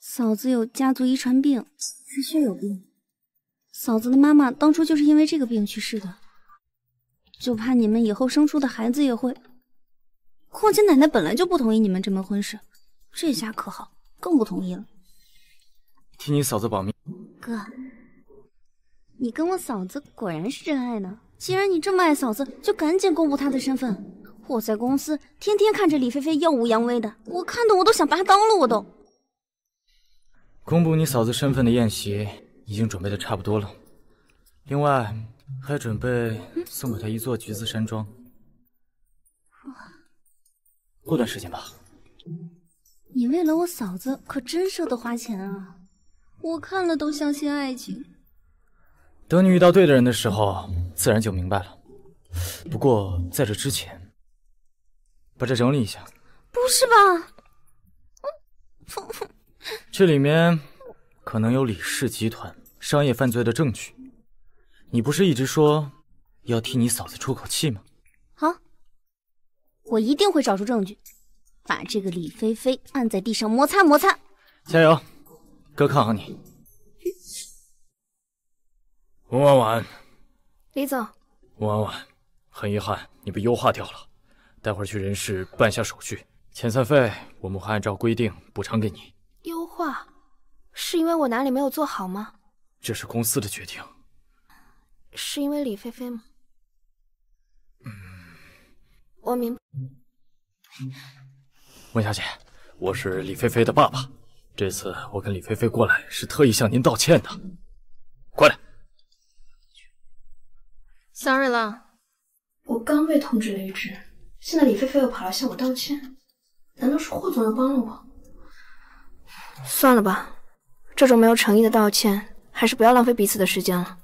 嫂子有家族遗传病，是血友病。嫂子的妈妈当初就是因为这个病去世的，就怕你们以后生出的孩子也会。况且奶奶本来就不同意你们这门婚事，这下可好，更不同意了。替你嫂子保密。哥，你跟我嫂子果然是真爱呢。既然你这么爱嫂子，就赶紧公布她的身份。 我在公司天天看着李菲菲耀武扬威的，我看的我都想拔刀了，我都。公布你嫂子身份的宴席已经准备的差不多了，另外还准备送给她一座橘子山庄。嗯、过段时间吧。你为了我嫂子可真舍得花钱啊！我看了都相信爱情。等你遇到对的人的时候，自然就明白了。不过在这之前。 把这整理一下。不是吧？这里面可能有李氏集团商业犯罪的证据。你不是一直说要替你嫂子出口气吗？好，我一定会找出证据，把这个李菲菲按在地上摩擦摩擦。加油，哥看好你。温婉婉，李总。温婉婉，很遗憾你被优化掉了。 待会儿去人事办下手续，遣散费我们会按照规定补偿给你。优化，是因为我哪里没有做好吗？这是公司的决定。是因为李菲菲吗？嗯，我明白。温小姐，我是李菲菲的爸爸，这次我跟李菲菲过来是特意向您道歉的。快点 ，sorry 了，我刚被通知离职，现在李菲菲又跑来向我道歉，难道是霍总要帮了我？算了吧，这种没有诚意的道歉，还是不要浪费彼此的时间了。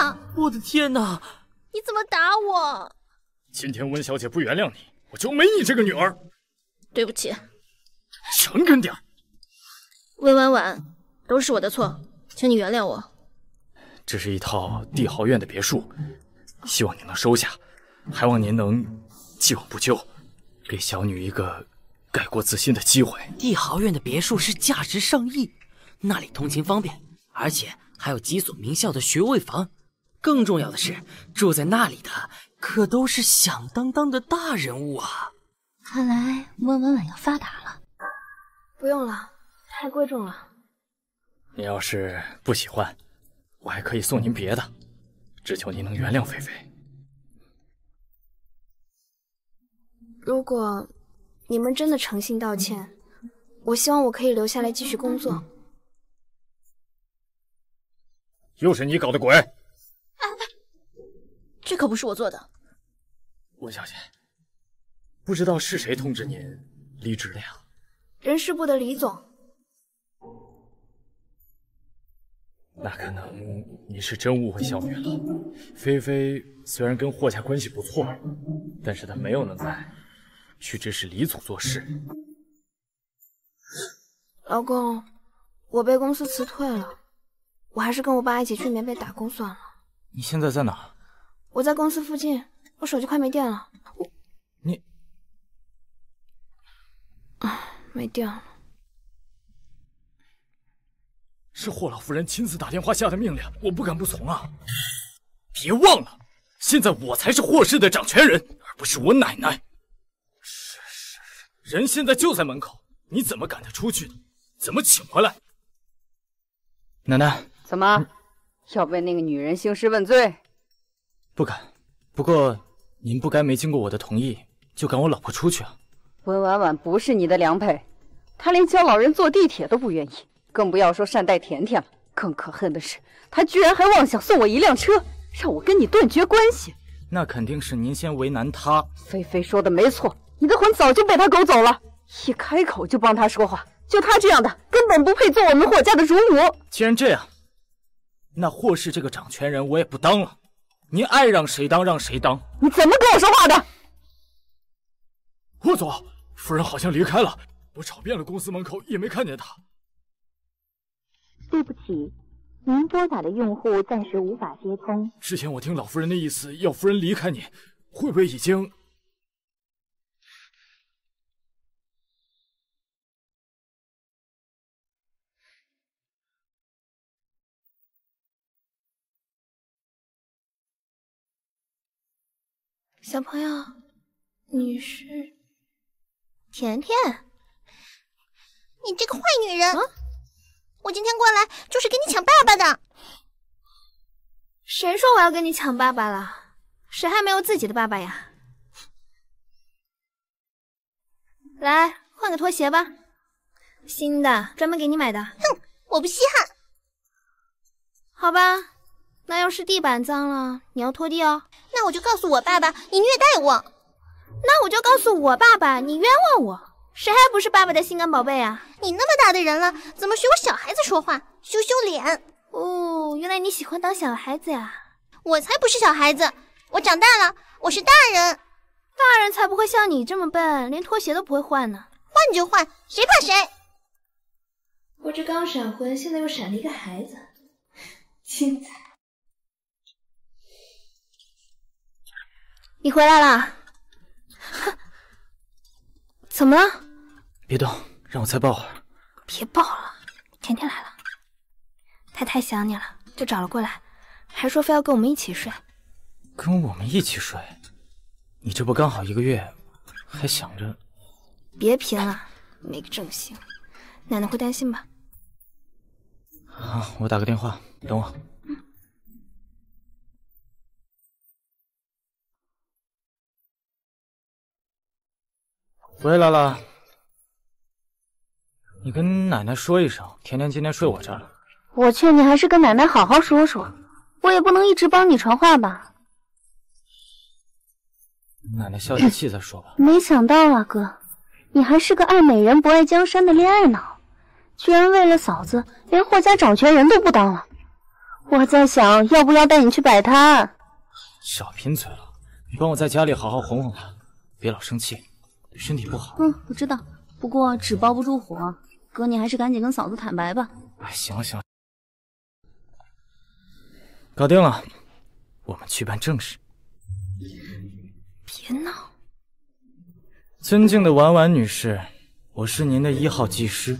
爸，我的天哪！ 你怎么打我？今天温小姐不原谅你，我就没你这个女儿。对不起，诚恳点。温婉婉，都是我的错，请你原谅我。这是一套帝豪苑的别墅，希望你能收下，还望您能既往不咎，给小女一个改过自新的机会。帝豪苑的别墅是价值上亿，那里通勤方便，而且还有几所名校的学位房。 更重要的是，住在那里的可都是响当当的大人物啊！看来温婉婉要发达了。不用了，太贵重了。你要是不喜欢，我还可以送您别的，只求您能原谅菲菲。如果你们真的诚心道歉，我希望我可以留下来继续工作。又是你搞的鬼！ 这可不是我做的，温小姐，不知道是谁通知您离职的呀？人事部的李总。那可能你是真误会小女了。菲菲虽然跟霍家关系不错，但是她没有能在去指使李总做事。老公，我被公司辞退了，我还是跟我爸一起去缅北打工算了。你现在在哪？ 我在公司附近，我手机快没电了。我你啊，没电了。是霍老夫人亲自打电话下的命令，我不敢不从啊！别忘了，现在我才是霍氏的掌权人，而不是我奶奶。是是是，人现在就在门口，你怎么赶他出去的？怎么请回来？奶奶，怎么、嗯、要为那个女人兴师问罪？ 不敢，不过您不该没经过我的同意就赶我老婆出去啊！温婉婉不是你的良配，她连教老人坐地铁都不愿意，更不要说善待甜甜了。更可恨的是，她居然还妄想送我一辆车，让我跟你断绝关系。那肯定是您先为难她。菲菲说的没错，你的魂早就被她勾走了，一开口就帮她说话。就她这样的，根本不配做我们霍家的主母。既然这样，那霍氏这个掌权人我也不当了。 您爱让谁当让谁当！你怎么跟我说话的？霍总，夫人好像离开了，我找遍了公司门口也没看见她。对不起，您拨打的用户暂时无法接通。之前我听老夫人的意思，要夫人离开你，会不会已经？小朋友，你是甜甜？你这个坏女人！啊、我今天过来就是跟你抢爸爸的。谁说我要跟你抢爸爸了？谁还没有自己的爸爸呀？来，换个拖鞋吧，新的，专门给你买的。哼，我不稀罕。好吧。 那要是地板脏了，你要拖地哦。那我就告诉我爸爸你虐待我。那我就告诉我爸爸你冤枉我。谁还不是爸爸的心肝宝贝啊？你那么大的人了，怎么学我小孩子说话？羞羞脸。哦，原来你喜欢当小孩子呀？我才不是小孩子，我长大了，我是大人。大人才不会像你这么笨，连拖鞋都不会换呢。换就换，谁怕谁？我这刚闪婚，现在又闪了一个孩子，精彩。 你回来啦？怎么了？别动，让我再抱会儿。别抱了，甜甜来了，她太想你了，就找了过来，还说非要跟我们一起睡。跟我们一起睡？你这不刚好一个月，还想着？别贫了，没个正形，奶奶会担心吧？好，我打个电话，等我。嗯回来了，你跟奶奶说一声，甜甜今天睡我这儿了。我劝你还是跟奶奶好好说说，我也不能一直帮你传话吧。奶奶消消气再说吧。没想到啊，哥，你还是个爱美人不爱江山的恋爱脑，居然为了嫂子连霍家掌权人都不当了。我在想，要不要带你去摆摊？少贫嘴了，你帮我在家里好好哄哄她，别老生气。 对身体不好。嗯，我知道。不过纸包不住火，哥，你还是赶紧跟嫂子坦白吧。哎，行了行了，搞定了，我们去办正事。别闹！尊敬的婉婉女士，我是您的一号技师，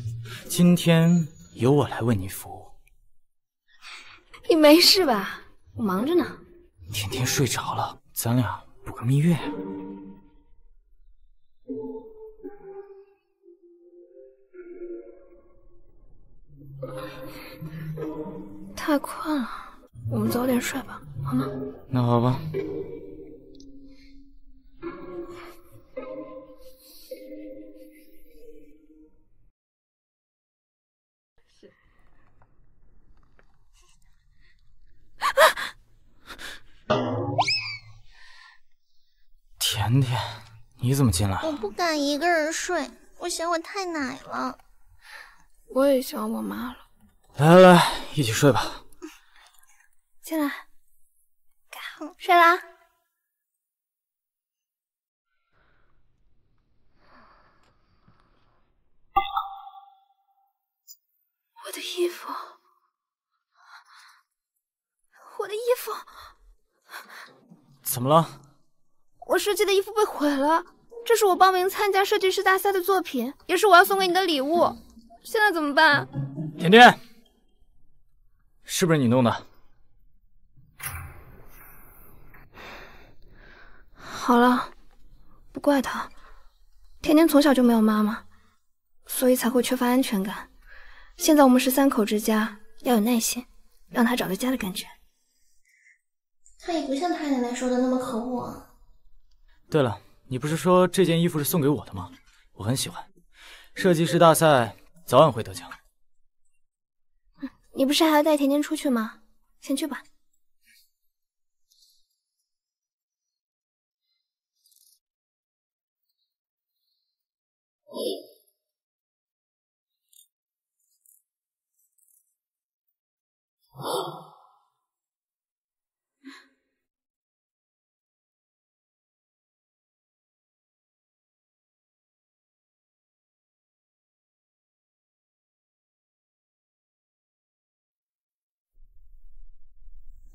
今天由我来为您服务。你没事吧？我忙着呢。天天睡着了，咱俩补个蜜月。 太困了，我们早点睡吧，好吗？那好吧。是。甜甜，你怎么进来？我不敢一个人睡，我嫌我太奶了。我也想我妈了。 来来来，一起睡吧。进来，睡啦。我的衣服，我的衣服，怎么了？我设计的衣服被毁了，这是我报名参加设计师大赛的作品，也是我要送给你的礼物。现在怎么办？甜甜。 是不是你弄的？好了，不怪他。甜甜从小就没有妈妈，所以才会缺乏安全感。现在我们是三口之家，要有耐心，让他找到家的感觉。他也不像他奶奶说的那么可恶啊。对了，你不是说这件衣服是送给我的吗？我很喜欢，设计师大赛早晚会得奖。 你不是还要带甜甜出去吗？先去吧。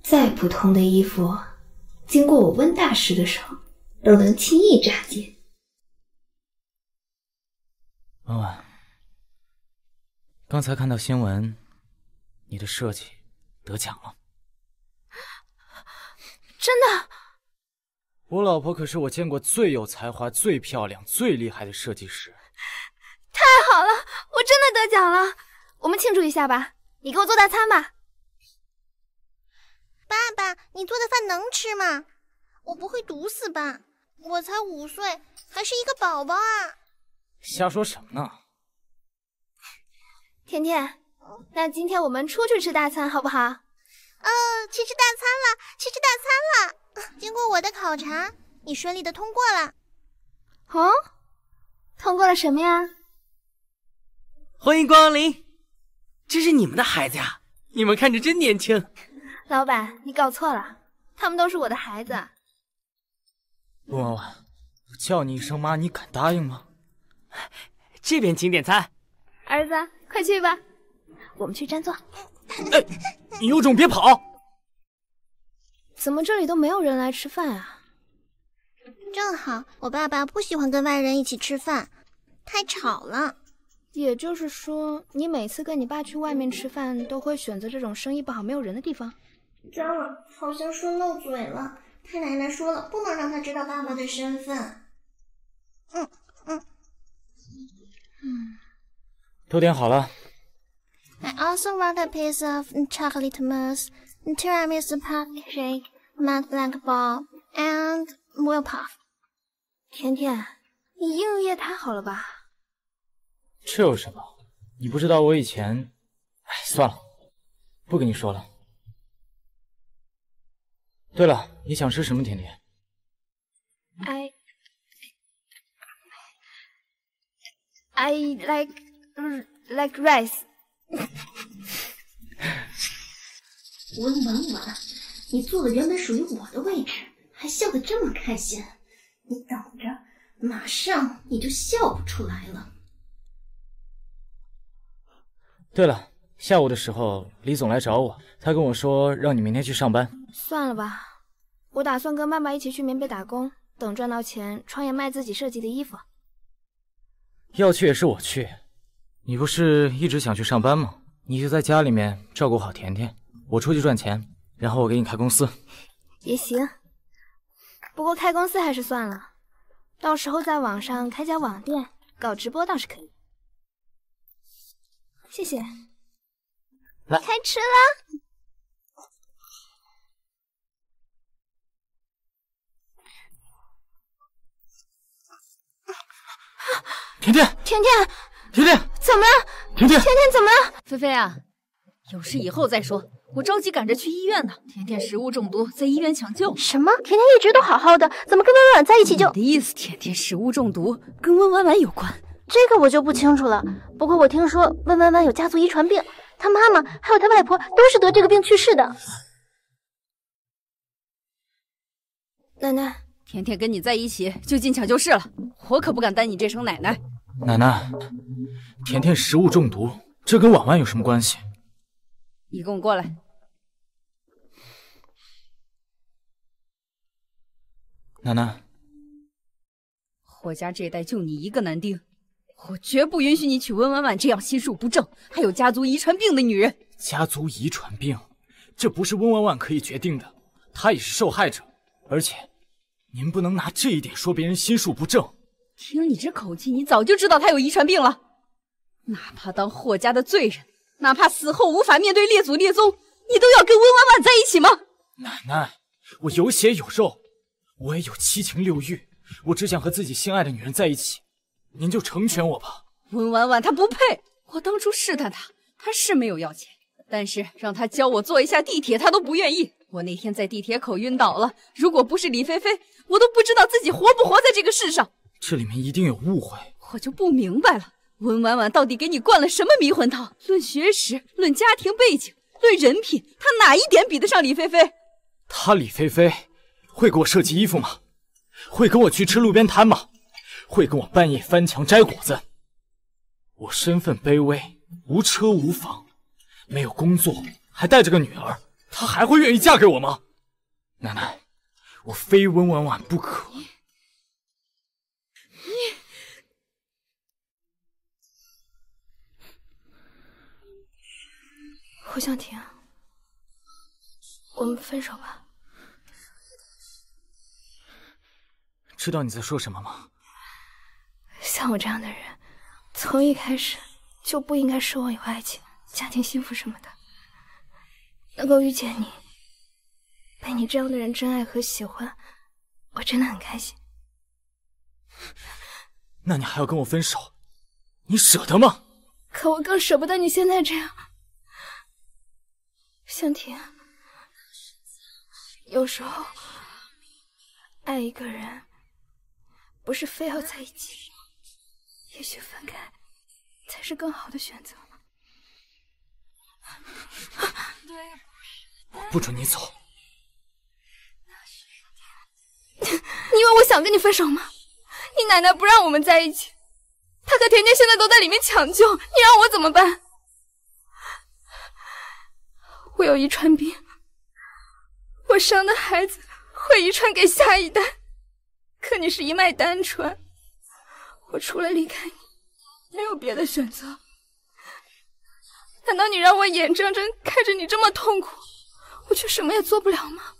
再普通的衣服，经过我温大师的手，都能轻易扎进。婉婉，刚才看到新闻，你的设计得奖了。真的？我老婆可是我见过最有才华、最漂亮、最厉害的设计师。太好了，我真的得奖了！我们庆祝一下吧，你给我做大餐吧。 爸爸，你做的饭能吃吗？我不会毒死吧？我才五岁，还是一个宝宝啊！瞎说什么呢？甜甜，那今天我们出去吃大餐好不好？哦，去吃大餐了，去吃大餐了！经过我的考察，你顺利的通过了。哦，通过了什么呀？欢迎光临，这是你们的孩子呀，你们看着真年轻。 老板，你搞错了，他们都是我的孩子。陆婉婉，我叫你一声妈，你敢答应吗？这边请点餐。儿子，快去吧，我们去占座。哎，你有种别跑！怎么这里都没有人来吃饭啊？正好，我爸爸不喜欢跟外人一起吃饭，太吵了。也就是说，你每次跟你爸去外面吃饭，都会选择这种生意不好、没有人的地方？ 张了，好像说漏嘴了。他奶奶说了，不能让他知道爸爸的身份。嗯嗯嗯，都点好了。I also want a piece of chocolate mousse, tiramisu pancake, melt like ball, and whip puff. 甜甜，你应验他好了吧？这有什么？你不知道我以前……哎，算了，不跟你说了。对了，你想吃什么甜点？哎。 I like like rice。文文文，你坐的原本属于我的位置，还笑得这么开心，你等着，马上你就笑不出来了。对了，下午的时候李总来找我，他跟我说让你明天去上班。算了吧，我打算跟爸爸一起去缅北打工，等赚到钱，创业卖自己设计的衣服。 要去也是我去，你不是一直想去上班吗？你就在家里面照顾好甜甜，我出去赚钱，然后我给你开公司。也行，不过开公司还是算了，到时候在网上开家网店，搞直播倒是可以。谢谢。来，开吃啦！啊 甜甜，甜甜，甜甜，怎么了？甜甜，甜甜怎么了？菲菲啊，有事以后再说，我着急赶着去医院呢。甜甜食物中毒，在医院抢救。什么？甜甜一直都好好的，怎么跟温婉在一起就……你的意思，甜甜食物中毒跟温婉婉有关？这个我就不清楚了。不过我听说温婉婉有家族遗传病，她妈妈还有她外婆都是得这个病去世的。奶奶，甜甜跟你在一起就进抢救室了，我可不敢担你这声奶奶。 奶奶，甜甜食物中毒，这跟婉婉有什么关系？你跟我过来。奶奶，我家这代就你一个男丁，我绝不允许你娶温婉婉这样心术不正、还有家族遗传病的女人。家族遗传病，这不是温婉婉可以决定的，她也是受害者。而且，您不能拿这一点说别人心术不正。 听你这口气，你早就知道他有遗传病了。哪怕当霍家的罪人，哪怕死后无法面对列祖列宗，你都要跟温婉婉在一起吗？奶奶，我有血有肉，我也有七情六欲，我只想和自己心爱的女人在一起。您就成全我吧。温婉婉她不配。我当初试探她，她是没有要钱，但是让她教我坐一下地铁，她都不愿意。我那天在地铁口晕倒了，如果不是李菲菲，我都不知道自己活不活在这个世上。 这里面一定有误会，我就不明白了，温婉婉到底给你灌了什么迷魂汤？论学识，论家庭背景，论人品，她哪一点比得上李菲菲？她李菲菲会给我设计衣服吗？会跟我去吃路边摊吗？会跟我半夜翻墙摘果子？我身份卑微，无车无房，没有工作，还带着个女儿，她还会愿意嫁给我吗？奶奶，我非温婉婉不可。 胡向婷，我们分手吧。知道你在说什么吗？像我这样的人，从一开始就不应该奢望有爱情、家庭幸福什么的。能够遇见你，被你这样的人真爱和喜欢，我真的很开心。那你还要跟我分手？你舍得吗？可我更舍不得你现在这样。 向婷，有时候爱一个人，不是非要在一起，也许分开才是更好的选择。我不准你走！你以为我想跟你分手吗？你奶奶不让我们在一起，她和甜甜现在都在里面抢救，你让我怎么办？ 我有遗传病，我生的孩子会遗传给下一代。可你是一脉单传，我除了离开你，没有别的选择。难道你让我眼睁睁看着你这么痛苦，我却什么也做不了吗？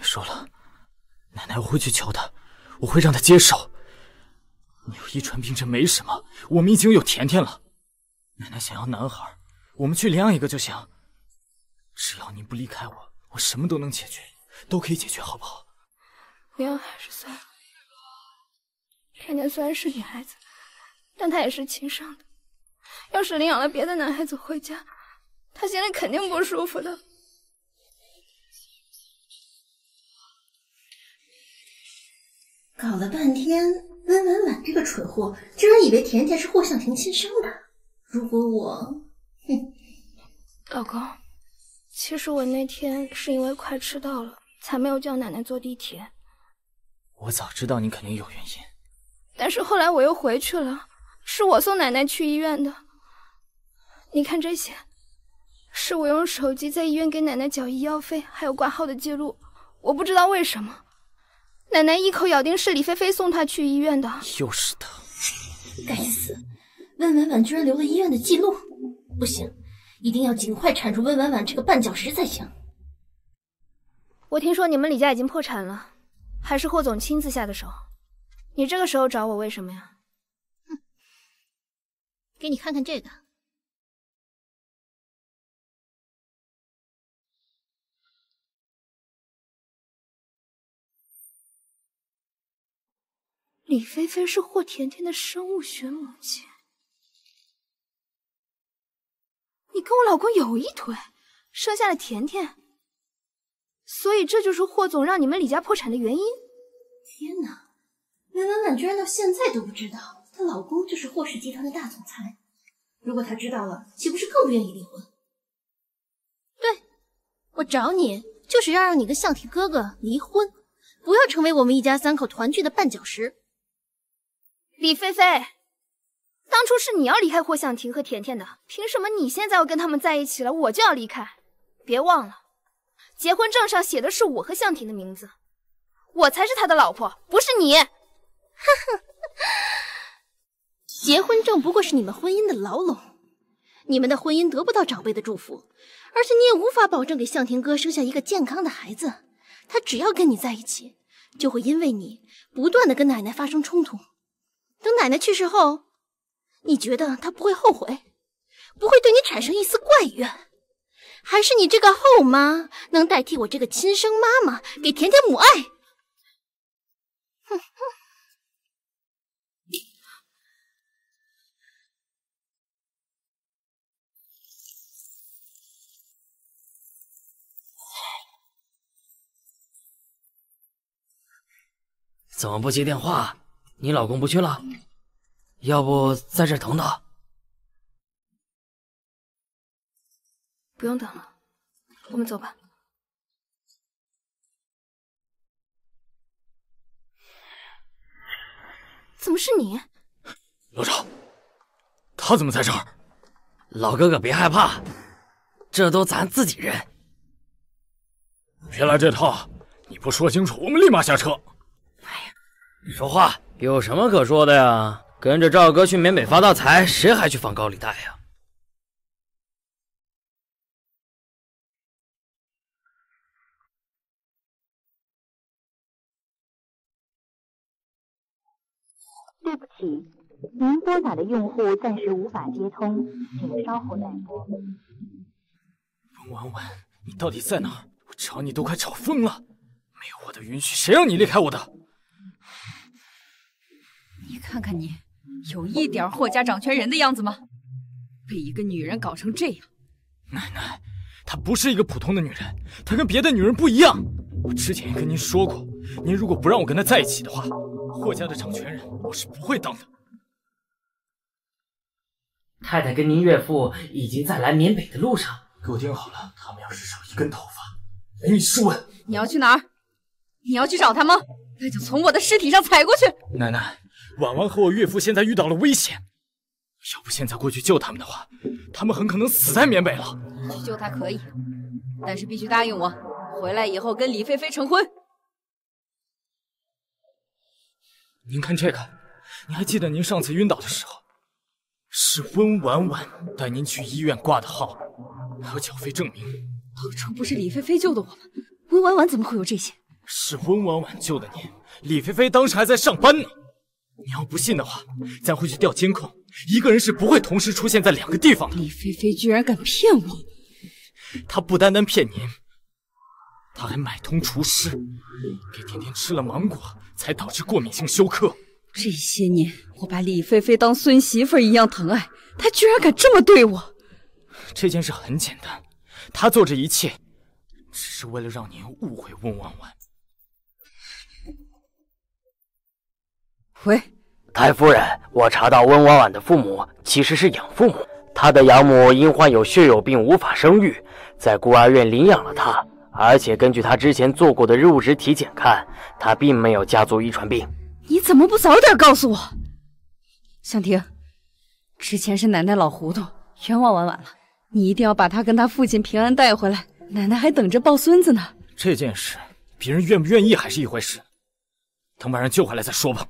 说了，奶奶，我会去求她，我会让她接受。你有遗传病这没什么，我们已经有甜甜了。奶奶想要男孩。 我们去领养一个就行，只要你不离开我，我什么都能解决，都可以解决，好不好？领养还是算了，冉冉虽然是女孩子，但她也是亲生的。要是领养了别的男孩子回家，她心里肯定不舒服的。搞了半天，温婉婉这个蠢货居然以为甜甜是霍向婷亲生的。如果我……哼，老公，其实我那天是因为快迟到了，才没有叫奶奶坐地铁。 我早知道你肯定有原因，但是后来我又回去了，是我送奶奶去医院的。你看这些，是我用手机在医院给奶奶缴医药费，还有挂号的记录。我不知道为什么，奶奶一口咬定是李菲菲送她去医院的。又是她，该死！温婉婉居然留了医院的记录，不行，一定要尽快铲除温婉婉这个绊脚石才行。我听说你们李家已经破产了。 还是霍总亲自下的手，你这个时候找我为什么呀？哼，给你看看这个。李菲菲是霍甜甜的生物学母亲，你跟我老公有一腿，生下了甜甜。 所以这就是霍总让你们李家破产的原因。天哪，温婉婉居然到现在都不知道她老公就是霍氏集团的大总裁。如果她知道了，岂不是更不愿意离婚？对，我找你就是要让你跟向婷哥哥离婚，不要成为我们一家三口团聚的绊脚石。李菲菲，当初是你要离开霍向婷和甜甜的，凭什么你现在要跟他们在一起了，我就要离开？别忘了。 结婚证上写的是我和向婷的名字，我才是他的老婆，不是你。哈哈，结婚证不过是你们婚姻的牢笼，你们的婚姻得不到长辈的祝福，而且你也无法保证给向婷哥生下一个健康的孩子。他只要跟你在一起，就会因为你不断的跟奶奶发生冲突。等奶奶去世后，你觉得他不会后悔，不会对你产生一丝怪怨。 还是你这个后妈能代替我这个亲生妈妈给甜甜母爱？哼哼！怎么不接电话？你老公不去了？要不在这等等？ 不用等了，我们走吧。怎么是你？老赵，他怎么在这儿？老哥哥别害怕，这都咱自己人。别来这套！你不说清楚，我们立马下车。哎呀，说话有什么可说的呀？跟着赵哥去缅北发大财，谁还去放高利贷呀？ 对不起，您拨打的用户暂时无法接通，请稍后再拨。温婉婉，你到底在哪儿？我找你都快找疯了！没有我的允许，谁让你离开我的？你看看你，有一点霍家掌权人的样子吗？被一个女人搞成这样！奶奶，她不是一个普通的女人，她跟别的女人不一样。我之前也跟您说过，您如果不让我跟她在一起的话。 霍家的掌权人，我是不会当的。太太跟您岳父已经在来缅北的路上。给我听好了，他们要是少一根头发，给你竖问。你要去哪儿？你要去找他吗？那就从我的尸体上踩过去。奶奶，婉婉和我岳父现在遇到了危险，要不现在过去救他们的话，他们很可能死在缅北了。去救他可以，但是必须答应我，回来以后跟李菲菲成婚。 您看这个，您还记得您上次晕倒的时候，是温婉婉带您去医院挂的号，还有缴费证明。当初不是李菲菲救的我们，温婉婉怎么会有这些？是温婉婉救的您，李菲菲当时还在上班呢。你要不信的话，咱回去调监控，一个人是不会同时出现在两个地方的。李菲菲居然敢骗我！她不单单骗您。 他还买通厨师，给甜甜吃了芒果，才导致过敏性休克。这些年我把李菲菲当孙媳妇一样疼爱，她居然敢这么对我。这件事很简单，她做这一切，只是为了让您误会温婉婉。喂，太夫人，我查到温婉婉的父母其实是养父母，她的养母因患有血友病无法生育，在孤儿院领养了她。 而且根据他之前做过的入职体检看，他并没有家族遗传病。你怎么不早点告诉我？向婷，之前是奶奶老糊涂，冤枉婉婉了。你一定要把她跟她父亲平安带回来，奶奶还等着抱孙子呢。这件事，别人愿不愿意还是一回事，等把人救回来再说吧。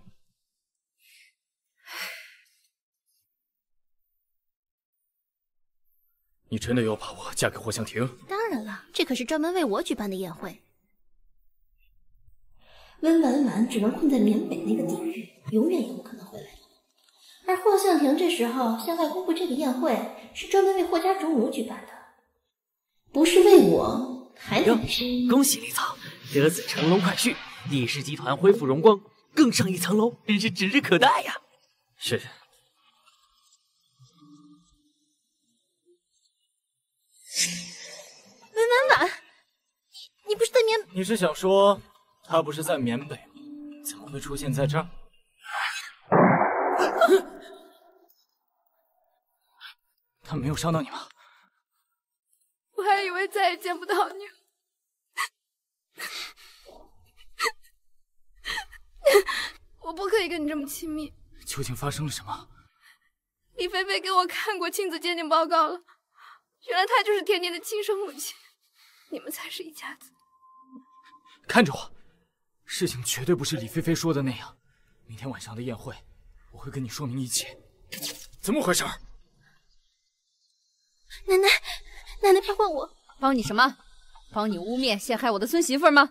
你真的有把握嫁给霍向婷？当然。 当然了，这可是专门为我举办的宴会。温婉婉只能困在缅北那个地狱，永远也不可能回来了。而霍向婷这时候向外公布这个宴会是专门为霍家主母举办的，不是为我，还得是恭喜李总得子乘龙快婿，李氏集团恢复荣光，更上一层楼，真是指日可待呀！是。 温婉婉，你你不是在缅？你是想说他不是在缅北，怎么会出现在这儿？他没有伤到你吗？我还以为再也见不到你。我不可以跟你这么亲密。究竟发生了什么？李菲菲给我看过亲子鉴定报告了，原来她就是甜甜的亲生母亲。 你们才是一家子。看着我，事情绝对不是李菲菲说的那样。明天晚上的宴会，我会跟你说明一切。怎么回事？奶奶，奶奶别怪我。帮你什么？帮你污蔑陷害我的孙媳妇吗？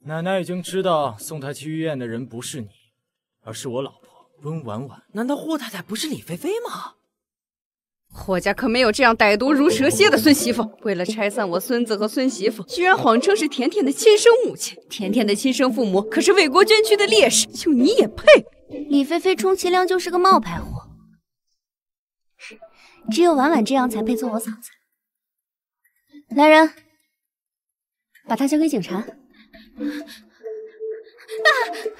奶奶已经知道送她去医院的人不是你，而是我老婆温婉婉。难道霍太太不是李菲菲吗？ 霍家可没有这样歹毒如蛇蝎的孙媳妇！为了拆散我孙子和孙媳妇，居然谎称是甜甜的亲生母亲。甜甜的亲生父母可是为国捐躯的烈士，就你也配？李菲菲充其量就是个冒牌货，只有婉婉这样才配做我嫂子。来人，把她交给警察！爸，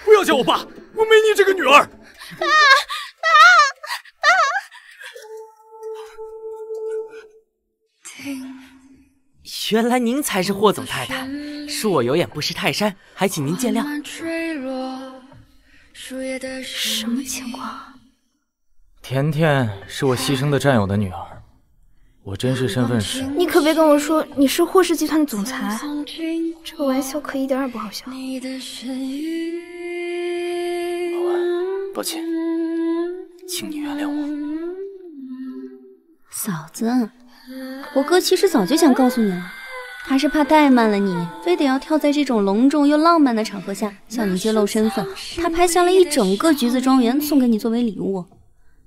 不要叫我爸，我没你这个女儿！爸，爸，爸！ 原来您才是霍总太太，恕我有眼不识泰山，还请您见谅。什么情况？甜甜是我牺牲的战友的女儿，我真实身份是……你可别跟我说你是霍氏集团的总裁，这个玩笑可一点也不好笑。老婉，抱歉，请你原谅我。嫂子。 我哥其实早就想告诉你了，他是怕怠慢了你，非得要跳在这种隆重又浪漫的场合下向你揭露身份。他拍下了一整个橘子庄园送给你作为礼物，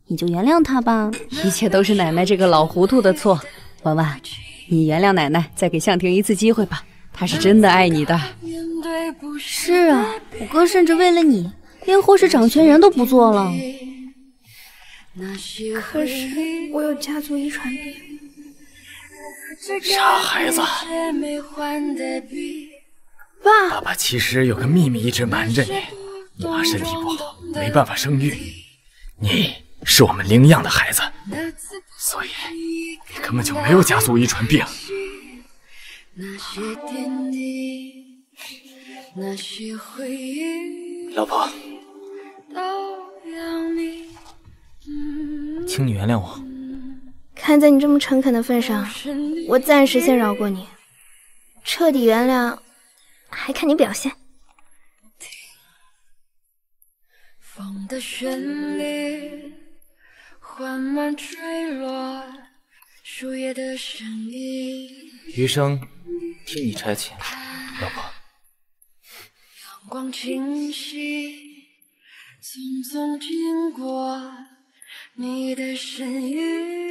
你就原谅他吧。一切都是奶奶这个老糊涂的错，婉婉，你原谅奶奶，再给向婷一次机会吧。她是真的爱你的。是啊，我哥甚至为了你，连霍氏掌权人都不做了。可是我有家族遗传病。 傻孩子，爸，爸爸其实有个秘密一直瞒着你。你妈身体不好，没办法生育，你是我们领养的孩子，所以你根本就没有家族遗传病。老婆，请你原谅我。 看在你这么诚恳的份上，我暂时先饶过你，彻底原谅还看你表现。风的旋律缓慢吹落，树叶的声音，余生替你差遣，老婆。阳光清晰，匆匆经过你的身影。